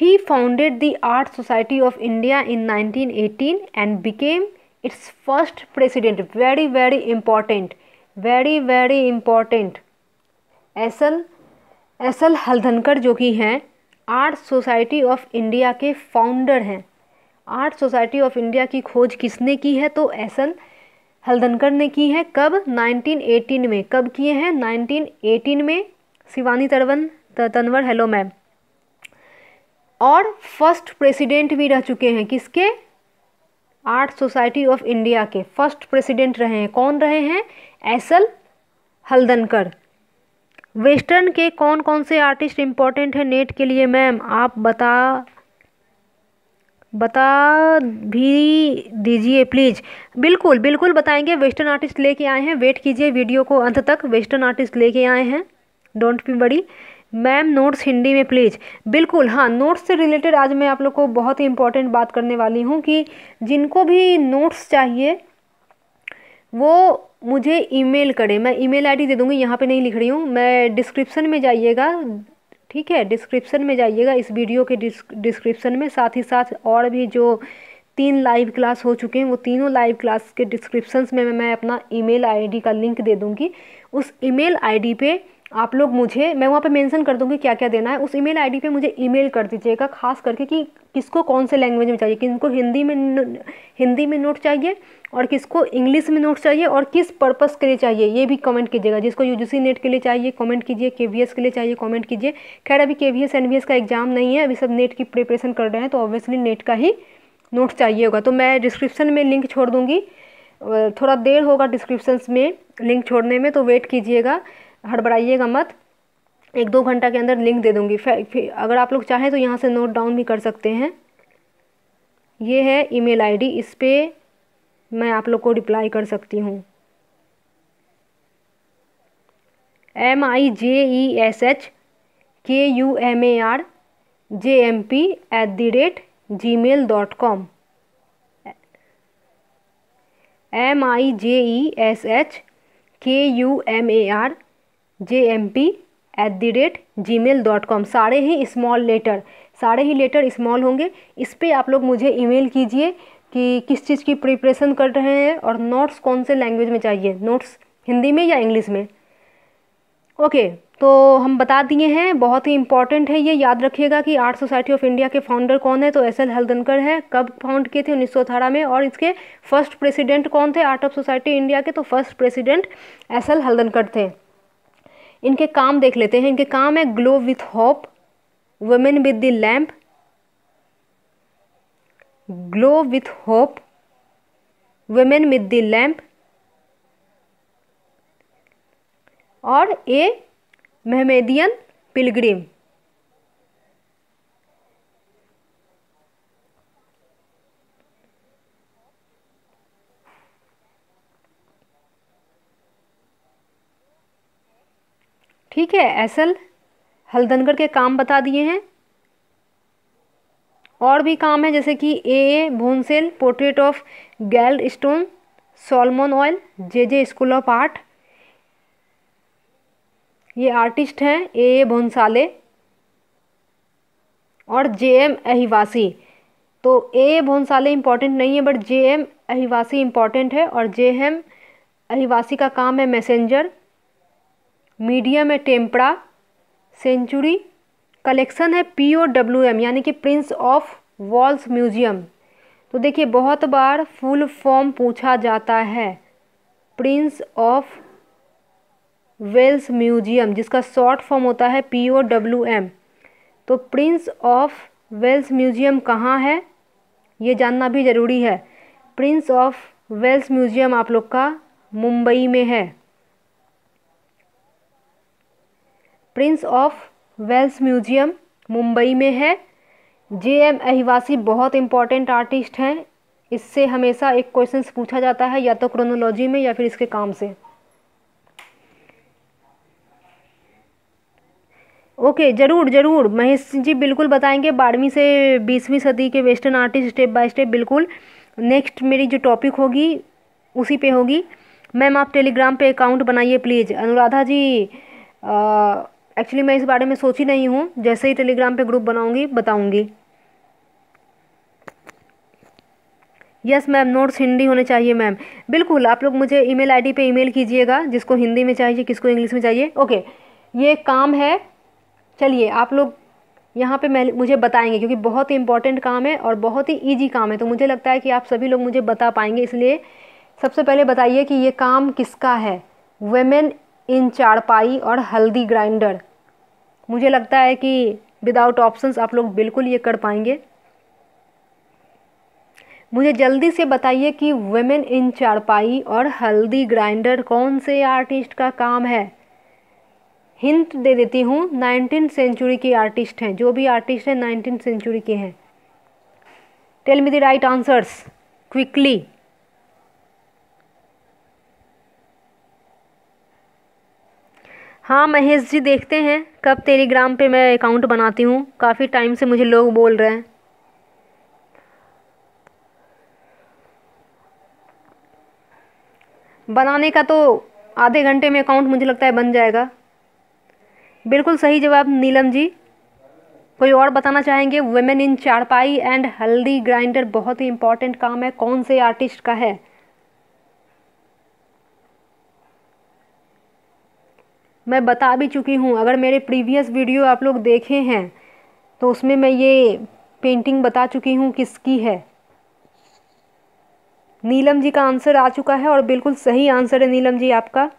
He founded the Art Society of India in nineteen eighteen and became its first president. Very very important, very very important. S L S L Haldankar जो कि हैं आर्ट सोसाइटी ऑफ इंडिया के फाउंडर हैं। आर्ट सोसाइटी ऑफ इंडिया की खोज किसने की है, तो एसल हल्दनकर ने की है। कब, नाइनटीन एटीन में। कब किए हैं, नाइनटीन एटीन में। Shivani Tarwan Tanwar hello ma'am. और फर्स्ट प्रेसिडेंट भी रह चुके हैं, किसके, आर्ट सोसाइटी ऑफ इंडिया के फर्स्ट प्रेसिडेंट रहे हैं। कौन रहे हैं, एसल हल्दनकर। वेस्टर्न के कौन कौन से आर्टिस्ट इम्पोर्टेंट हैं नेट के लिए? मैम आप बता बता भी दीजिए प्लीज़। बिल्कुल बिल्कुल बताएंगे। वेस्टर्न आर्टिस्ट लेके आए हैं, वेट कीजिए वीडियो को अंत तक। वेस्टर्न आर्टिस्ट लेके आए हैं, don't be worry. Ma'am notes Hindi में प्लीज़। बिल्कुल हाँ, नोट्स से रिलेटेड आज मैं आप लोग को बहुत ही इंपॉर्टेंट बात करने वाली हूँ कि जिनको भी नोट्स चाहिए वो मुझे ईमेल करें। मैं ईमेल आईडी दे दूँगी, यहाँ पे नहीं लिख रही हूँ मैं, डिस्क्रिप्शन में जाइएगा, ठीक है, डिस्क्रिप्शन में जाइएगा इस वीडियो के डिस्क्रिप्शन में। साथ ही साथ और भी जो तीन लाइव क्लास हो चुके हैं वो तीनों लाइव क्लास के डिस्क्रिप्शंस में मैं अपना ईमेल आईडी का लिंक दे दूँगी। उस ईमेल आईडी पे आप लोग मुझे, मैं वहाँ पे मेंशन कर दूँगी क्या क्या देना है, उस ईमेल आईडी पे मुझे ईमेल कर दीजिएगा, खास करके कि किसको कौन से लैंग्वेज में चाहिए, किसको हिंदी में हिंदी में नोट चाहिए और किसको इंग्लिश में नोट चाहिए और किस पर्पस के लिए चाहिए, ये भी कमेंट कीजिएगा। जिसको यूजीसी नेट के लिए चाहिए कमेंट कीजिए, केवीएस के लिए चाहिए कमेंट कीजिए। खैर अभी केवीएस एनवीएस का एग्जाम नहीं है, अभी सब नेट की प्रिपरेशन कर रहे हैं, तो ऑब्वियसली नेट का ही नोट चाहिए होगा। तो मैं डिस्क्रिप्शन में लिंक छोड़ दूँगी, थोड़ा देर होगा डिस्क्रिप्शन में लिंक छोड़ने में, तो वेट कीजिएगा, हड़बड़ाइएगा मत, एक दो घंटा के अंदर लिंक दे दूँगी। फिर अगर आप लोग चाहें तो यहाँ से नोट डाउन भी कर सकते हैं। ये है ईमेल आईडी, इस पर मैं आप लोग को रिप्लाई कर सकती हूँ। M I J E S H K U M A R J M P at the rate Gmail dot com M I J E S H K U M A R J M P at the rate Gmail dot com सारे ही small letter सारे ही letter small होंगे। इस पर आप लोग मुझे email कीजिए कि किस चीज़ की प्रिपरेशन कर रहे हैं और नोट्स कौन से लैंग्वेज में चाहिए, नोट्स हिंदी में या इंग्लिश में। ओके, तो हम बता दिए हैं, बहुत ही इंपॉर्टेंट है ये, याद रखिएगा कि आर्ट सोसाइटी ऑफ इंडिया के फाउंडर कौन है, तो एस एल हल्दनकर है। कब फाउंड किए थे? उन्नीस सौ अठारह में। और इसके फर्स्ट प्रेसिडेंट कौन थे आर्ट ऑफ सोसाइटी इंडिया के? तो first president S L Haldankar थे। इनके काम देख लेते हैं। इनके काम है glow with hope, women with the lamp, glow with hope, women with the lamp, और ए महमेदियन पिलग्रिम। ठीक है, एसल हल्दनकर के काम बता दिए हैं। और भी काम है जैसे कि A A Bhonsle, portrait of Gladstone, Solomon oil, J J School of art, ये आर्टिस्ट हैं ए ए भोंसाले और जे एम अहिवासी। तो ए ए भोंसाले इम्पॉर्टेंट नहीं है, but J M Ahivasi important है। और जे एम अहिवासी का काम है मैसेंजर, मीडियम है टेम्परा, सेंचुरी, कलेक्शन है पी ओ डब्ल्यू एम यानी कि प्रिंस ऑफ वॉल्स म्यूजियम। तो देखिए बहुत बार फुल फॉर्म पूछा जाता है, प्रिंस ऑफ वेल्स म्यूजियम, जिसका शॉर्ट फॉर्म होता है पी ओ डब्ल्यू एम। तो प्रिंस ऑफ वेल्स म्यूजियम कहाँ है ये जानना भी ज़रूरी है। प्रिंस ऑफ वेल्स म्यूजियम आप लोग का मुंबई में है। Prince of Wales Museum Mumbai में है। जे एम अहिवासी बहुत इंपॉर्टेंट आर्टिस्ट हैं, इससे हमेशा एक क्वेश्चन पूछा जाता है, या तो क्रोनोलॉजी में या फिर इसके काम से। ओके, ज़रूर ज़रूर महेश जी बिल्कुल बताएंगे बारहवीं से बीसवीं सदी के western artist step by step. बिल्कुल, नेक्स्ट मेरी जो टॉपिक होगी उसी पे होगी। मैम आप टेलीग्राम पे अकाउंट बनाइए प्लीज़। अनुराधा जी आ, एक्चुअली मैं इस बारे में सोची नहीं हूँ, जैसे ही टेलीग्राम पे ग्रुप बनाऊंगी बताऊंगी। यस मैम, नोट्स हिंदी होने चाहिए मैम। बिल्कुल, आप लोग मुझे ईमेल आईडी पे ईमेल कीजिएगा, जिसको हिंदी में चाहिए किसको इंग्लिश में चाहिए। ओके, ये काम है, चलिए आप लोग यहाँ पे मैं मुझे बताएंगे क्योंकि बहुत ही इंपॉर्टेंट काम है और बहुत ही ईजी काम है, तो मुझे लगता है कि आप सभी लोग मुझे बता पाएंगे। इसलिए सबसे पहले बताइए कि ये काम किसका है, वेमेन इन चारपाई और हल्दी ग्राइंडर। मुझे लगता है कि विदाउट ऑप्शंस आप लोग बिल्कुल ये कर पाएंगे। मुझे जल्दी से बताइए कि वुमेन इन चारपाई और हल्दी ग्राइंडर कौन से आर्टिस्ट का काम है, हिंट दे देती हूँ, नाइनटीन सेंचुरी के आर्टिस्ट हैं, जो भी आर्टिस्ट हैं नाइनटीन सेंचुरी के हैं। Tell me the right answers quickly. हाँ महेश जी, देखते हैं कब टेलीग्राम पे मैं अकाउंट बनाती हूँ, काफ़ी टाइम से मुझे लोग बोल रहे हैं। बनाने का तो आधे घंटे में अकाउंट मुझे लगता है बन जाएगा। बिल्कुल सही जवाब नीलम जी। कोई और बताना चाहेंगे? Women in charpai and haldi grinder बहुत ही इम्पॉर्टेंट काम है, कौन से आर्टिस्ट का है? मैं बता भी चुकी हूँ, अगर मेरे प्रीवियस वीडियो आप लोग देखे हैं तो उसमें मैं ये पेंटिंग बता चुकी हूँ किसकी है। नीलम जी का आंसर आ चुका है और बिल्कुल सही आंसर है नीलम जी आपका।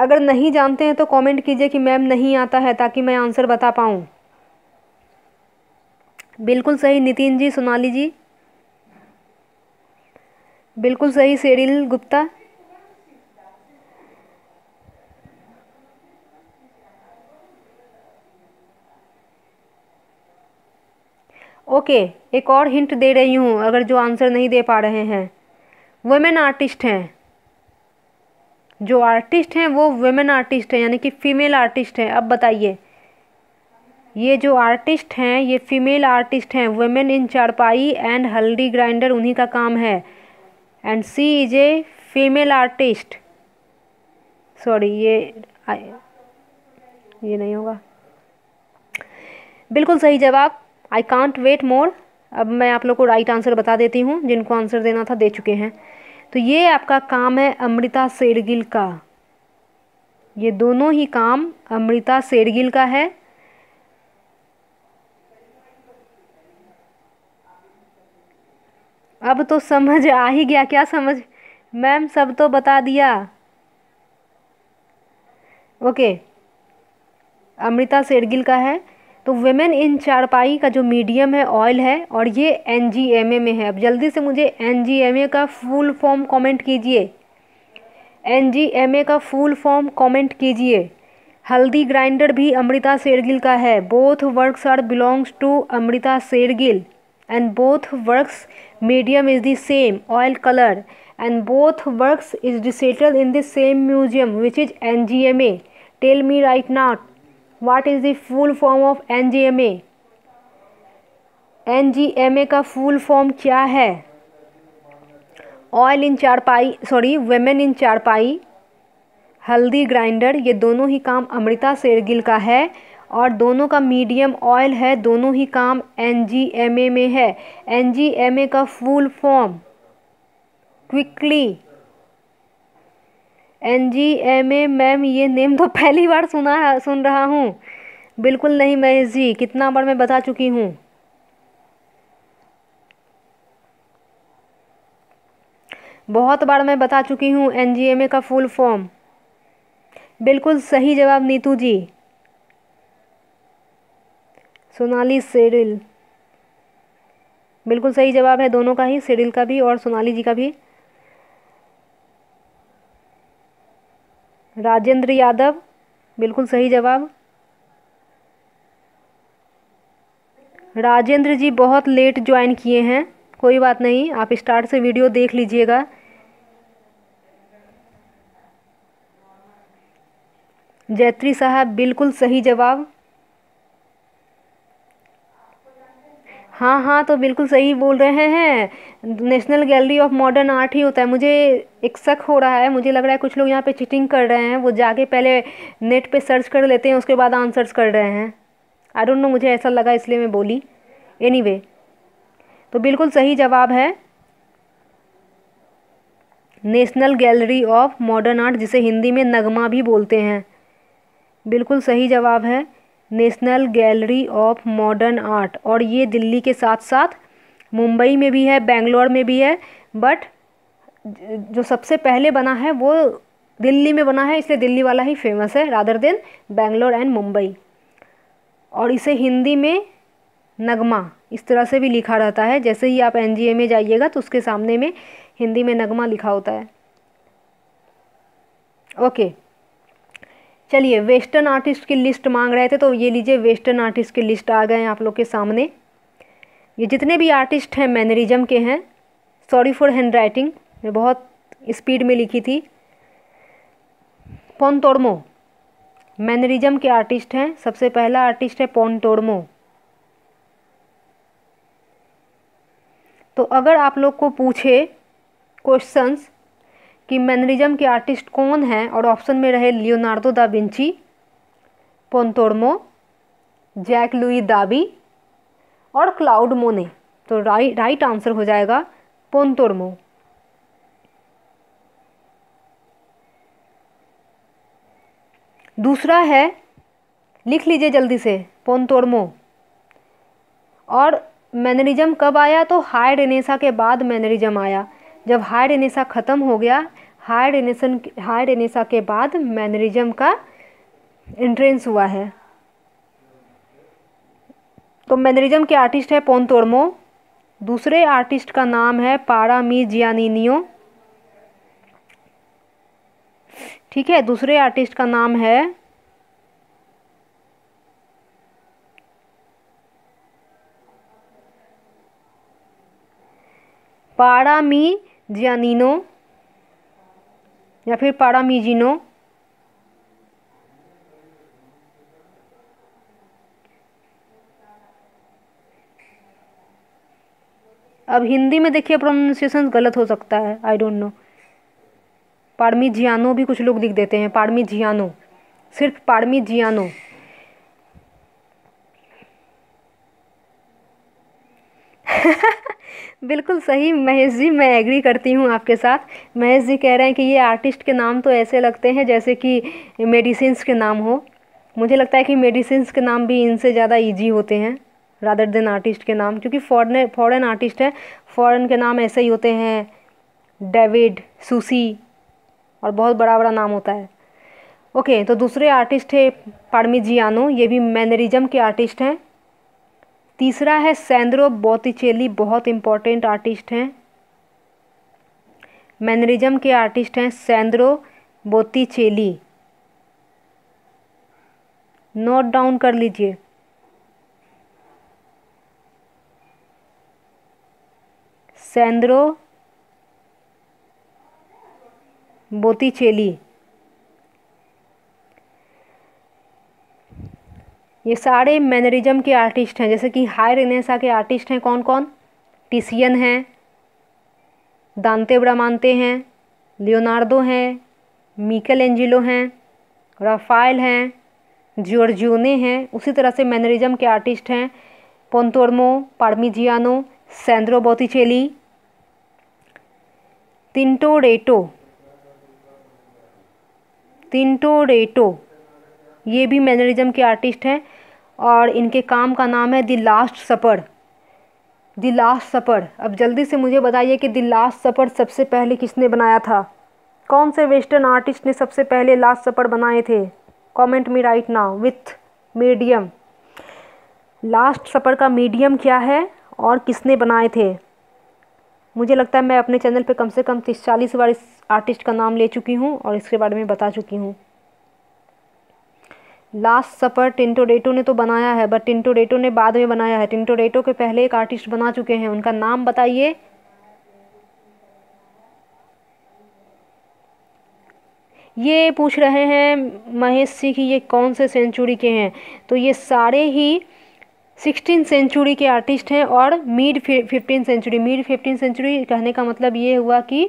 अगर नहीं जानते हैं तो कमेंट कीजिए कि मैम नहीं आता है, ताकि मैं आंसर बता पाऊँ। बिल्कुल सही नितिन जी, सोनाली जी बिल्कुल सही, शेरिल गुप्ता। ओके, एक और हिंट दे रही हूँ अगर जो आंसर नहीं दे पा रहे हैं। वुमेन आर्टिस्ट हैं, जो आर्टिस्ट हैं वो वुमेन आर्टिस्ट हैं, यानी कि फ़ीमेल आर्टिस्ट हैं। अब बताइए, ये जो आर्टिस्ट हैं ये फीमेल आर्टिस्ट हैं। Women in charpai and haldi grinder उन्हीं का काम है, and she is a female artist. Sorry ये ये नहीं होगा। बिल्कुल सही जवाब, आई कांट वेट मोर। अब मैं आप लोग को राइट आंसर बता देती हूँ, जिनको आंसर देना था दे चुके हैं। तो ये आपका काम है अमृता शेरगिल का, ये दोनों ही काम अमृता शेरगिल का है। अब तो समझ आ ही गया। क्या समझ मैम, सब तो बता दिया। ओके, अमृता शेरगिल का है। तो वुमेन इन चारपाई का जो मीडियम है ऑयल है, और ये एन जी एम ए में है। अब जल्दी से मुझे एन जी एम ए का फुल फॉर्म कमेंट कीजिए, एन जी एम ए का फुल फॉर्म कमेंट कीजिए। हल्दी ग्राइंडर भी अमृता शेरगिल का है। Both works are belongs to Amrita Shergil and both works medium is the same oil colour and both works is डिसेटल in the same museum which is N G M A. Tell me right now What is the full form of N G M A? N G M A का full form क्या है? Oil in चारपाई, sorry, Women in चारपाई, हल्दी grinder, ये दोनों ही काम अमृता शेरगिल का है और दोनों का मीडियम ऑयल है, दोनों ही काम N G M A में है। N G M A का full form quickly। N G M A ma'am ये नेम तो पहली बार सुना सुन रहा हूँ। बिल्कुल नहीं महेश जी, कितना बार मैं बता चुकी हूँ। बहुत बार मैं बता चुकी हूँ एन जी एम ए का फुल फॉर्म। बिल्कुल सही जवाब नीतू जी, सोनाली शेरिल, बिल्कुल सही जवाब है दोनों का ही, शेरिल का भी और सोनाली जी का भी। राजेंद्र यादव, बिल्कुल सही जवाब। राजेंद्र जी बहुत लेट ज्वाइन किए हैं, कोई बात नहीं, आप स्टार्ट से वीडियो देख लीजिएगा। जयत्री साहब, बिल्कुल सही जवाब। हाँ हाँ, तो बिल्कुल सही बोल रहे हैं। National Gallery of Modern Art ही होता है। मुझे एक शक हो रहा है, मुझे लग रहा है कुछ लोग यहाँ पे चीटिंग कर रहे हैं, वो जाके पहले नेट पे सर्च कर लेते हैं उसके बाद आंसर्स कर रहे हैं। आई डोंट नो, मुझे ऐसा लगा इसलिए मैं बोली। एनीवे, तो बिल्कुल सही जवाब है National Gallery of Modern Art, जिसे हिंदी में नगमा भी बोलते हैं। बिल्कुल सही जवाब है National Gallery of Modern Art, और ये दिल्ली के साथ साथ मुंबई में भी है, बेंगलोर में भी है, बट जो सबसे पहले बना है वो दिल्ली में बना है, इसलिए दिल्ली वाला ही फेमस है rather than Bangalore and Mumbai. और इसे हिंदी में नगमा इस तरह से भी लिखा रहता है, जैसे ही आप एन जी ए में जाइएगा तो उसके सामने में हिंदी में नगमा लिखा होता है। ओके, चलिए वेस्टर्न आर्टिस्ट की लिस्ट मांग रहे थे, तो ये लीजिए वेस्टर्न आर्टिस्ट की लिस्ट आ गए हैं आप लोग के सामने। ये जितने भी आर्टिस्ट हैं मैनरिज्म के हैं। सॉरी फॉर हैंड राइटिंग मैं बहुत स्पीड में लिखी थी। पोंतोर्मो मैनरिज्म के आर्टिस्ट हैं। सबसे पहला आर्टिस्ट है पोंतोर्मो। तो अगर आप लोग को पूछे क्वेश्चंस कि मैनरिज्म के आर्टिस्ट कौन हैं, और ऑप्शन में रहे Leonardo da Vinci, पोंतोर्मो, Jack Louis दाबी और क्लाउड मोने, तो राइट राइट आंसर हो जाएगा पोंतोर्मो। दूसरा है, लिख लीजिए जल्दी से, पोंतोर्मो। और मैनरिज्म कब आया? तो हाई रेनेसा के बाद मैनरिज्म आया। जब हाई रेनेसा ख़त्म हो गया, हाई रेनेसन हाई रेनेसा के बाद मैनरिज्म का एंट्रेंस हुआ है। तो मैनरिज्म के आर्टिस्ट है पोंतोर्मो। दूसरे आर्टिस्ट का नाम है पारामिजियानिनो। ठीक है, दूसरे आर्टिस्ट का नाम है पारामिजियानिनो या फिर पारामिजिनो। अब हिंदी में देखिए प्रोनाउंसिएशन गलत हो सकता है, आई डोंट नो। पार्मिजियानो भी कुछ लोग लिख देते हैं, पार्मिजियानो, सिर्फ पार्मिजियानो। बिल्कुल सही महेश जी, मैं एग्री करती हूँ आपके साथ। महेश जी कह रहे हैं कि ये आर्टिस्ट के नाम तो ऐसे लगते हैं जैसे कि मेडिसिन्स के नाम हो। मुझे लगता है कि मेडिसिन्स के नाम भी इनसे ज़्यादा इजी होते हैं रादर देन आर्टिस्ट के नाम, क्योंकि फॉरेन फॉरेन आर्टिस्ट है, फॉरेन के नाम ऐसे ही होते हैं डेविड, सुसी और बहुत बड़ा बड़ा नाम होता है। ओके, तो दूसरे आर्टिस्ट है पार्मिजियानो, ये भी मैनरिज्म के आर्टिस्ट हैं। तीसरा है सैंड्रो बोत्तिचेली, बहुत इम्पॉर्टेंट आर्टिस्ट हैं, मैनरिज्म के आर्टिस्ट हैं सैंड्रो बोत्तिचेली। नोट डाउन कर लीजिए। सैंड्रो बोत्तिचेली, ये सारे मैनरिज्म के आर्टिस्ट हैं। जैसे कि हाई रेनेसा के आर्टिस्ट हैं कौन कौन? टिसियन हैं, दांते ब्रामांते हैं, लियोनार्डो हैं, मिकल एंजिलो हैं, राफेल हैं, जियोर्जियोने हैं। उसी तरह से मैनरिज्म के आर्टिस्ट हैं Pontormo, Parmigianino, Sandro Botticelli, Tintoretto Tintoretto ये भी मैनरिज्म के आर्टिस्ट हैं। और इनके काम का नाम है the last super. The last सपर, अब जल्दी से मुझे बताइए कि द लास्ट सपर सबसे पहले किसने बनाया था? कौन से वेस्टर्न आर्टिस्ट ने सबसे पहले लास्ट सपर बनाए थे? Comment me right now with medium. Last सपर का मीडियम क्या है और किसने बनाए थे? मुझे लगता है मैं अपने चैनल पे कम से कम तीस चालीस बार इस आर्टिस्ट का नाम ले चुकी हूँ और इसके बारे में बता चुकी हूँ। लास्ट सपर टिंटोरेटो ने तो बनाया है, बट टिंटोरेटो ने बाद में बनाया है। टिंटोरेटो के पहले एक आर्टिस्ट बना चुके हैं, उनका नाम बताइए। ये पूछ रहे हैं महेश सिंह कि ये कौन से सेंचुरी के हैं, तो ये सारे ही सिक्सटीन सेंचुरी के आर्टिस्ट हैं और mid fifteen century. Mid fifteen century कहने का मतलब ये हुआ कि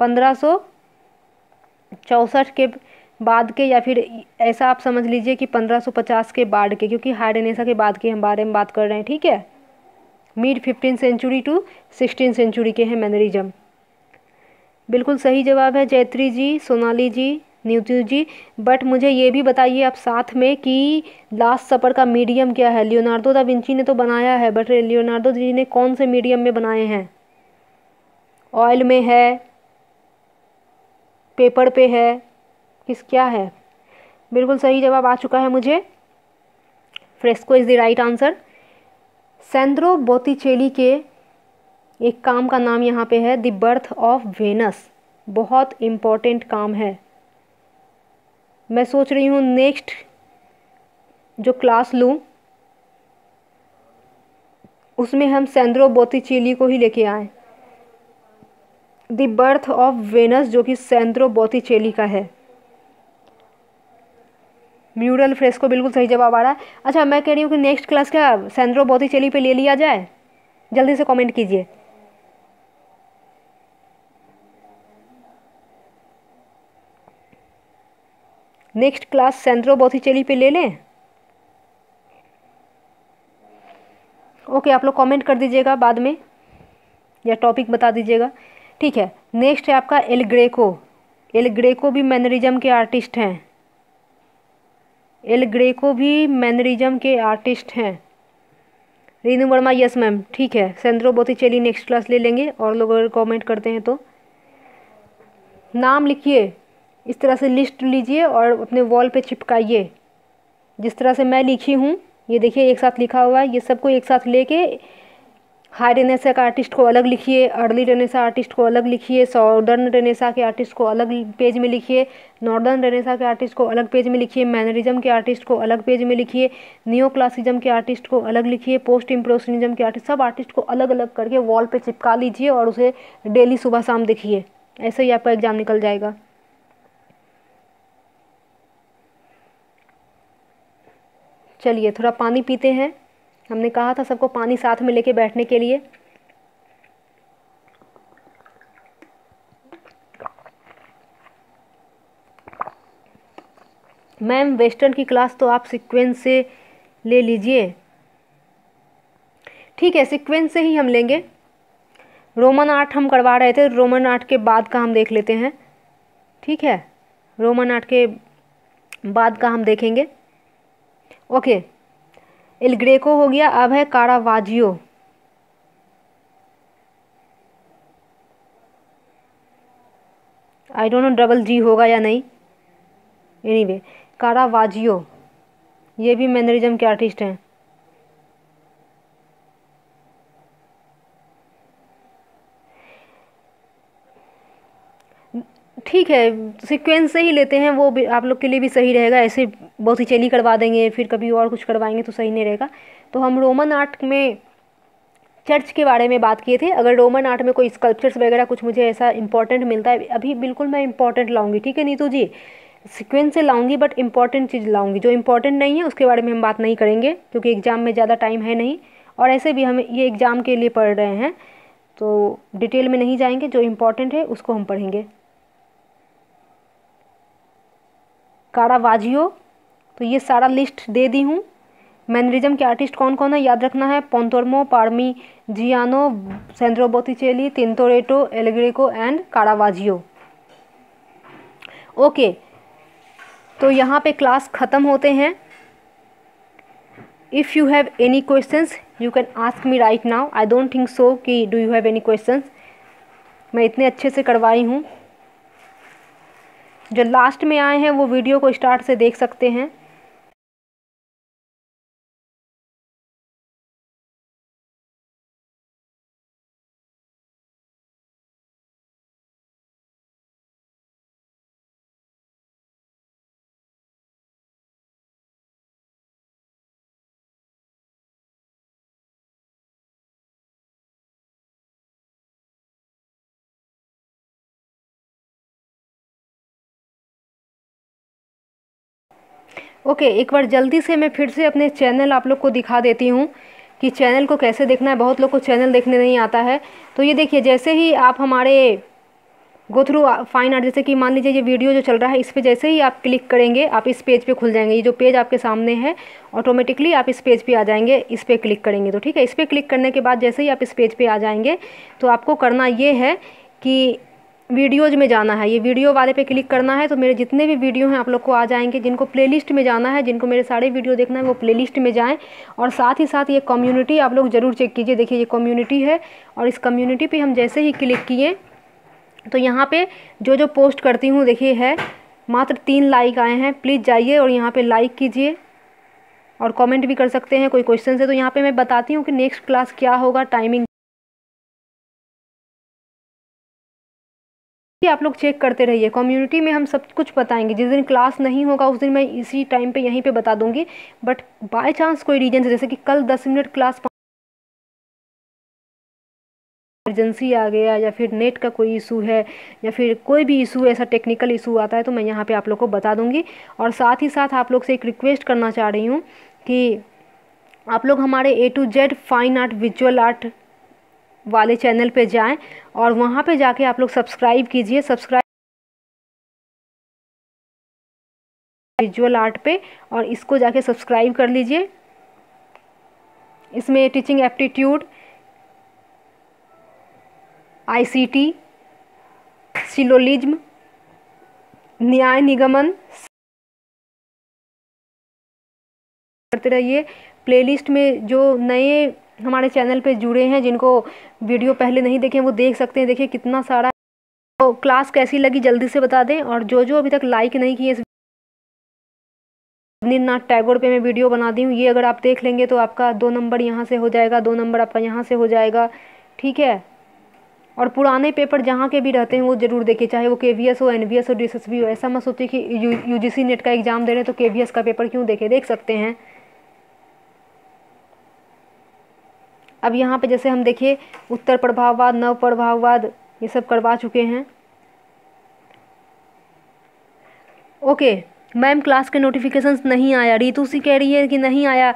पंद्रह सौ चौंसठ के बाद के, या फिर ऐसा आप समझ लीजिए कि पंद्रह सौ पचास के बाद के, क्योंकि हाई रेनेसा के बाद के हम बारे में बात कर रहे हैं। ठीक है, mid fifteen century to sixteen century के हैं मैनरिज्म। बिल्कुल सही जवाब है जयत्री जी, सोनाली जी, न्यूतू जी। बट मुझे ये भी बताइए आप साथ में कि लास्ट सपर का मीडियम क्या है? लियोनार्डो दा विंची ने तो बनाया है, बट लियोनार्डो जी ने कौन से मीडियम में बनाए हैं? ऑयल में है, पेपर पे है, किस क्या है? बिल्कुल सही जवाब आ चुका है मुझे। Fresco is the right answer. Sandro Botticelli के एक काम का नाम यहाँ पे है द बर्थ ऑफ वेनस, बहुत इम्पॉर्टेंट काम है। मैं सोच रही हूँ नेक्स्ट जो क्लास लूँ उसमें हम सैंड्रो बोत्तिचेली को ही लेके आए। द बर्थ ऑफ वेनस जो कि सैंड्रो बोत्तिचेली का है। म्यूरल फ्रेस्को बिल्कुल सही जवाब आ रहा है। अच्छा मैं कह रही हूँ कि नेक्स्ट क्लास क्या सैंड्रो बोत्तिचेली पे ले लिया जाए, जल्दी से कमेंट कीजिए। नेक्स्ट क्लास सैंड्रो बोत्तिचेली पे ले लें। ओके आप लोग कमेंट कर दीजिएगा बाद में या टॉपिक बता दीजिएगा। ठीक है नेक्स्ट है आपका एल ग्रेको। एल ग्रेको भी मैनरिज्म के आर्टिस्ट हैं। एल ग्रेको भी मैनरिज्म के आर्टिस्ट हैं। रीनू वर्मा यस मैम ठीक है। सैंड्रो बोत्तिचेली नेक्स्ट क्लास ले लेंगे। और लोग अगर कॉमेंट करते हैं तो नाम लिखिए, इस तरह से लिस्ट लीजिए और अपने वॉल पे चिपकाइए जिस तरह से मैं लिखी हूँ। ये देखिए एक साथ लिखा हुआ है। ये सबको एक साथ लेके हाई रेनेसा का आर्टिस्ट को अलग लिखिए, अर्ली रेनेसा आर्टिस्ट को अलग लिखिए, सॉर्डर्न रेनेसा के आर्टिस्ट को अलग पेज में लिखिए, नॉर्दर्न रेनेसा के आर्टिस्ट को अलग पेज में लिखिए, मैनरिज्म के आर्टिस्ट को अलग पेज में लिखिए, नियो क्लासिज्म के आर्टिस्ट को अलग लिखिए, पोस्ट इम्प्रेशनिज्म के आर्टिस्ट, सब आर्टिस्ट को अलग अलग करके वॉल पर चिपका लीजिए और उसे डेली सुबह शाम देखिए। ऐसे ही आपका एग्ज़ाम निकल जाएगा। चलिए थोड़ा पानी पीते हैं, हमने कहा था सबको पानी साथ में लेके बैठने के लिए। मैम वेस्टर्न की क्लास तो आप सीक्वेंस से ले लीजिए। ठीक है सीक्वेंस से ही हम लेंगे। रोमन आर्ट हम करवा रहे थे, रोमन आर्ट के बाद का हम देख लेते हैं। ठीक है रोमन आर्ट के बाद का हम देखेंगे। ओके एल ग्रेको हो गया। अब है Caravaggio. I don't know double G होगा या नहीं। एनीवे कारावाजियो ये भी मैनरिज्म के आर्टिस्ट हैं। ठीक है सीक्वेंस से ही लेते हैं, वो भी आप लोग के लिए भी सही रहेगा। ऐसे बोत्तिचेली करवा देंगे फिर कभी और कुछ करवाएंगे तो सही नहीं रहेगा। तो हम रोमन आर्ट में चर्च के बारे में बात किए थे। अगर रोमन आर्ट में कोई स्कल्पचर्स वगैरह कुछ मुझे ऐसा इंपॉर्टेंट मिलता है, अभी बिल्कुल मैं इंपॉर्टेंट लाऊंगी। ठीक है नीतू जी सीक्वेंस से लाऊंगी बट इंपॉर्टेंट चीज़ लाऊंगी। जो इंपॉर्टेंट नहीं है उसके बारे में हम बात नहीं करेंगे क्योंकि एग्ज़ाम में ज़्यादा टाइम है नहीं और ऐसे भी हम ये एग्ज़ाम के लिए पढ़ रहे हैं तो डिटेल में नहीं जाएंगे। जो इंपॉर्टेंट है उसको हम पढ़ेंगे। कारावाजियो तो ये सारा लिस्ट दे दी हूँ। मैनरिज्म के आर्टिस्ट कौन कौन है याद रखना है। Pontormo, Parmigianino, Sandro Botticelli, Tintoretto, El Greco and Caravaggio. Okay तो यहाँ पे क्लास ख़त्म होते हैं। If you have any questions you can ask me right now. I don't think so कि do you have any questions. मैं इतने अच्छे से करवाई हूँ। जो लास्ट में आए हैं वो वीडियो को स्टार्ट से देख सकते हैं। ओके okay, एक बार जल्दी से मैं फिर से अपने चैनल आप लोग को दिखा देती हूँ कि चैनल को कैसे देखना है। बहुत लोग को चैनल देखने नहीं आता है। तो ये देखिए जैसे ही आप हमारे गो थ्रू फाइन आर्ट जैसे कि मान लीजिए ये वीडियो जो चल रहा है इस पे जैसे ही आप क्लिक करेंगे आप इस पेज पे खुल जाएंगे। ये जो पेज आपके सामने है ऑटोमेटिकली आप इस पेज पे आ जाएंगे। इस पर क्लिक करेंगे तो ठीक है। इस पर क्लिक करने के बाद जैसे ही आप इस पेज पर आ जाएंगे तो आपको करना ये है कि वीडियोज़ में जाना है। ये वीडियो वाले पे क्लिक करना है तो मेरे जितने भी वीडियो हैं आप लोग को आ जाएंगे। जिनको प्लेलिस्ट में जाना है, जिनको मेरे सारे वीडियो देखना है वो प्लेलिस्ट में जाएं। और साथ ही साथ ये कम्युनिटी आप लोग ज़रूर चेक कीजिए। देखिए ये कम्युनिटी है और इस कम्युनिटी पे हम जैसे ही क्लिक किए तो यहाँ पर जो जो पोस्ट करती हूँ देखिए है मात्र तीन लाइक आए हैं। प्लीज़ जाइए और यहाँ पर लाइक कीजिए और कॉमेंट भी कर सकते हैं कोई क्वेश्चन है तो। यहाँ पर मैं बताती हूँ कि नेक्स्ट क्लास क्या होगा, टाइमिंग आप लोग चेक करते रहिए। कम्युनिटी में हम सब कुछ बताएंगे, जिस दिन क्लास नहीं होगा उस दिन मैं इसी टाइम पे यहीं पे बता दूंगी। बट बाय चांस कोई रीजन से, जैसे कि कल दस मिनट क्लास, इमरजेंसी आ गया या फिर नेट का कोई इशू है या फिर कोई भी इशू, ऐसा टेक्निकल इशू आता है तो मैं यहाँ पे आप लोग को बता दूंगी। और साथ ही साथ आप लोग से एक रिक्वेस्ट करना चाह रही हूँ कि आप लोग हमारे A to Z fine art, visual art वाले चैनल पे जाएं और वहाँ पे जाके आप लोग सब्सक्राइब कीजिए। सब्सक्राइब विजुअल आर्ट पे और इसको जाके सब्सक्राइब कर लीजिए। इसमें टीचिंग एप्टीट्यूड, आईसीटी, सिलोलिज्म, न्याय निगमन करते रहिए। प्लेलिस्ट में जो नए हमारे चैनल पे जुड़े हैं, जिनको वीडियो पहले नहीं देखे वो देख सकते हैं। देखिए कितना सारा। तो क्लास कैसी लगी जल्दी से बता दें। और जो जो अभी तक लाइक नहीं किए, रवींद्रनाथ टैगोर पे मैं वीडियो बना दी हूँ, ये अगर आप देख लेंगे तो आपका दो नंबर यहाँ से हो जाएगा, दो नंबर आपका यहाँ से हो जाएगा, ठीक है। और पुराने पेपर जहाँ के भी रहते हैं वो जरूर देखिए, चाहे वो के वी एस हो, एन वी एस हो, डी एस एस बी हो। ऐसा मत सोचिए कि यू जी सी नेट का एग्ज़ाम दे रहे हैं तो के वी एस का पेपर क्यों देखे, देख सकते हैं। अब यहाँ पे जैसे हम देखिए उत्तर प्रभाववाद, नव प्रभाववाद, ये सब करवा चुके हैं। ओके मैम क्लास के नोटिफिकेशंस नहीं आया, रीतु सी कह रही है कि नहीं आया,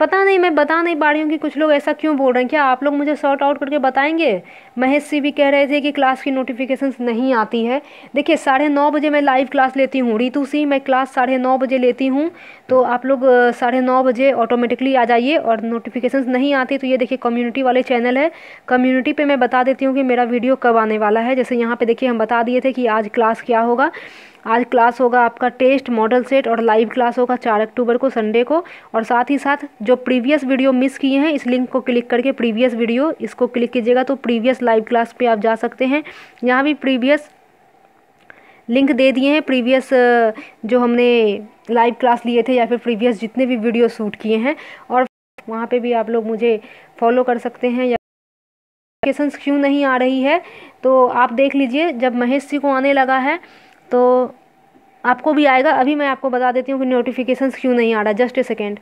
पता नहीं, मैं बता नहीं पा रही हूँ कि कुछ लोग ऐसा क्यों बोल रहे हैं। क्या आप लोग मुझे सॉर्ट आउट करके बताएंगे। महेश सिंह भी कह रहे थे कि क्लास की नोटिफिकेशंस नहीं आती है। देखिए साढ़े नौ बजे मैं लाइव क्लास लेती हूँ, रीतु सिंह मैं क्लास साढ़े नौ बजे लेती हूँ, तो आप लोग साढ़े नौ बजे ऑटोमेटिकली आ जाइए। और नोटिफिकेशंस नहीं आती तो ये देखिए कम्युनिटी वाले चैनल है, कम्युनिटी पर मैं बता देती हूँ कि मेरा वीडियो कब आने वाला है। जैसे यहाँ पर देखिए हम बता दिए थे कि आज क्लास क्या होगा। आज क्लास होगा आपका टेस्ट, मॉडल सेट और लाइव क्लास होगा चार अक्टूबर को, संडे को। और साथ ही साथ जो प्रीवियस वीडियो मिस किए हैं, इस लिंक को क्लिक करके प्रीवियस वीडियो, इसको क्लिक कीजिएगा तो प्रीवियस लाइव क्लास पे आप जा सकते हैं। यहाँ भी प्रीवियस लिंक दे दिए हैं, प्रीवियस जो हमने लाइव क्लास लिए थे या फिर प्रीवियस जितने भी वीडियो शूट किए हैं, और वहाँ पर भी आप लोग मुझे फॉलो कर सकते हैं। या नोटिफिकेशंस क्यों नहीं आ रही है तो आप देख लीजिए, जब महेश जी को आने लगा है तो आपको भी आएगा। अभी मैं आपको बता देती हूँ कि नोटिफिकेशंस क्यों नहीं आ रहा, just a second.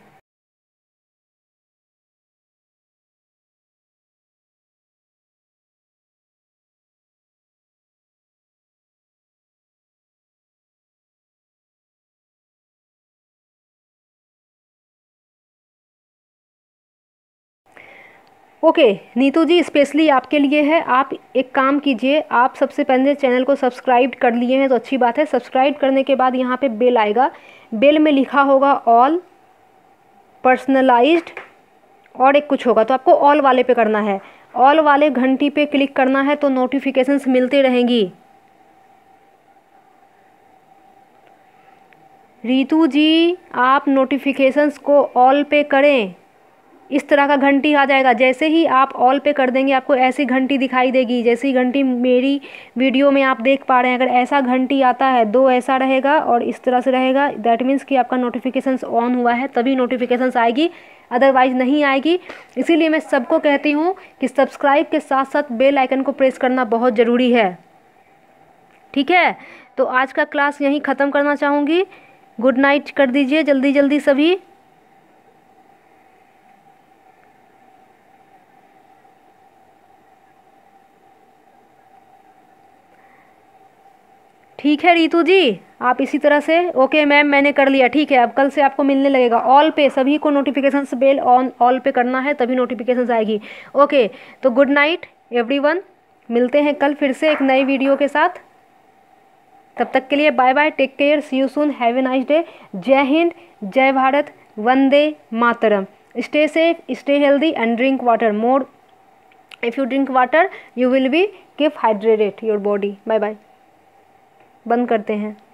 Okay Neetu ji specially आपके लिए है। आप एक काम कीजिए, आप सबसे पहले चैनल को सब्सक्राइब कर लिए हैं तो अच्छी बात है। सब्सक्राइब करने के बाद यहाँ पे बेल आएगा, बेल में लिखा होगा ऑल, पर्सनलाइज्ड और एक कुछ होगा, तो आपको ऑल वाले पे करना है। ऑल वाले घंटी पे क्लिक करना है तो नोटिफिकेशंस मिलते रहेंगी। रीतू जी आप नोटिफिकेशंस को ऑल पे करें, इस तरह का घंटी आ जाएगा। जैसे ही आप ऑल पे कर देंगे आपको ऐसी घंटी दिखाई देगी, जैसी घंटी मेरी वीडियो में आप देख पा रहे हैं। अगर ऐसा घंटी आता है, दो ऐसा रहेगा और इस तरह से रहेगा, दैट मीन्स कि आपका नोटिफिकेशंस ऑन हुआ है, तभी नोटिफिकेशंस आएगी, अदरवाइज नहीं आएगी। इसीलिए मैं सबको कहती हूँ कि सब्सक्राइब के साथ साथ बेल आइकन को प्रेस करना बहुत ज़रूरी है, ठीक है। तो आज का क्लास यहीं ख़त्म करना चाहूँगी। गुड नाइट कर दीजिए जल्दी जल्दी सभी। ठीक है रीतू जी आप इसी तरह से। ओके मैम मैंने कर लिया, ठीक है। अब कल से आपको मिलने लगेगा ऑल पे, सभी को नोटिफिकेशंस बेल ऑन ऑल पे करना है तभी नोटिफिकेशंस आएगी। ओके तो गुड नाइट एवरीवन, मिलते हैं कल फिर से एक नई वीडियो के साथ। तब तक के लिए bye bye, take care, see you soon, have a nice day. जय हिंद, जय भारत, वंदे मातरम। Stay safe, stay healthy and drink water more. If you drink water you will be keep hydrated your body. Bye bye, बंद करते हैं।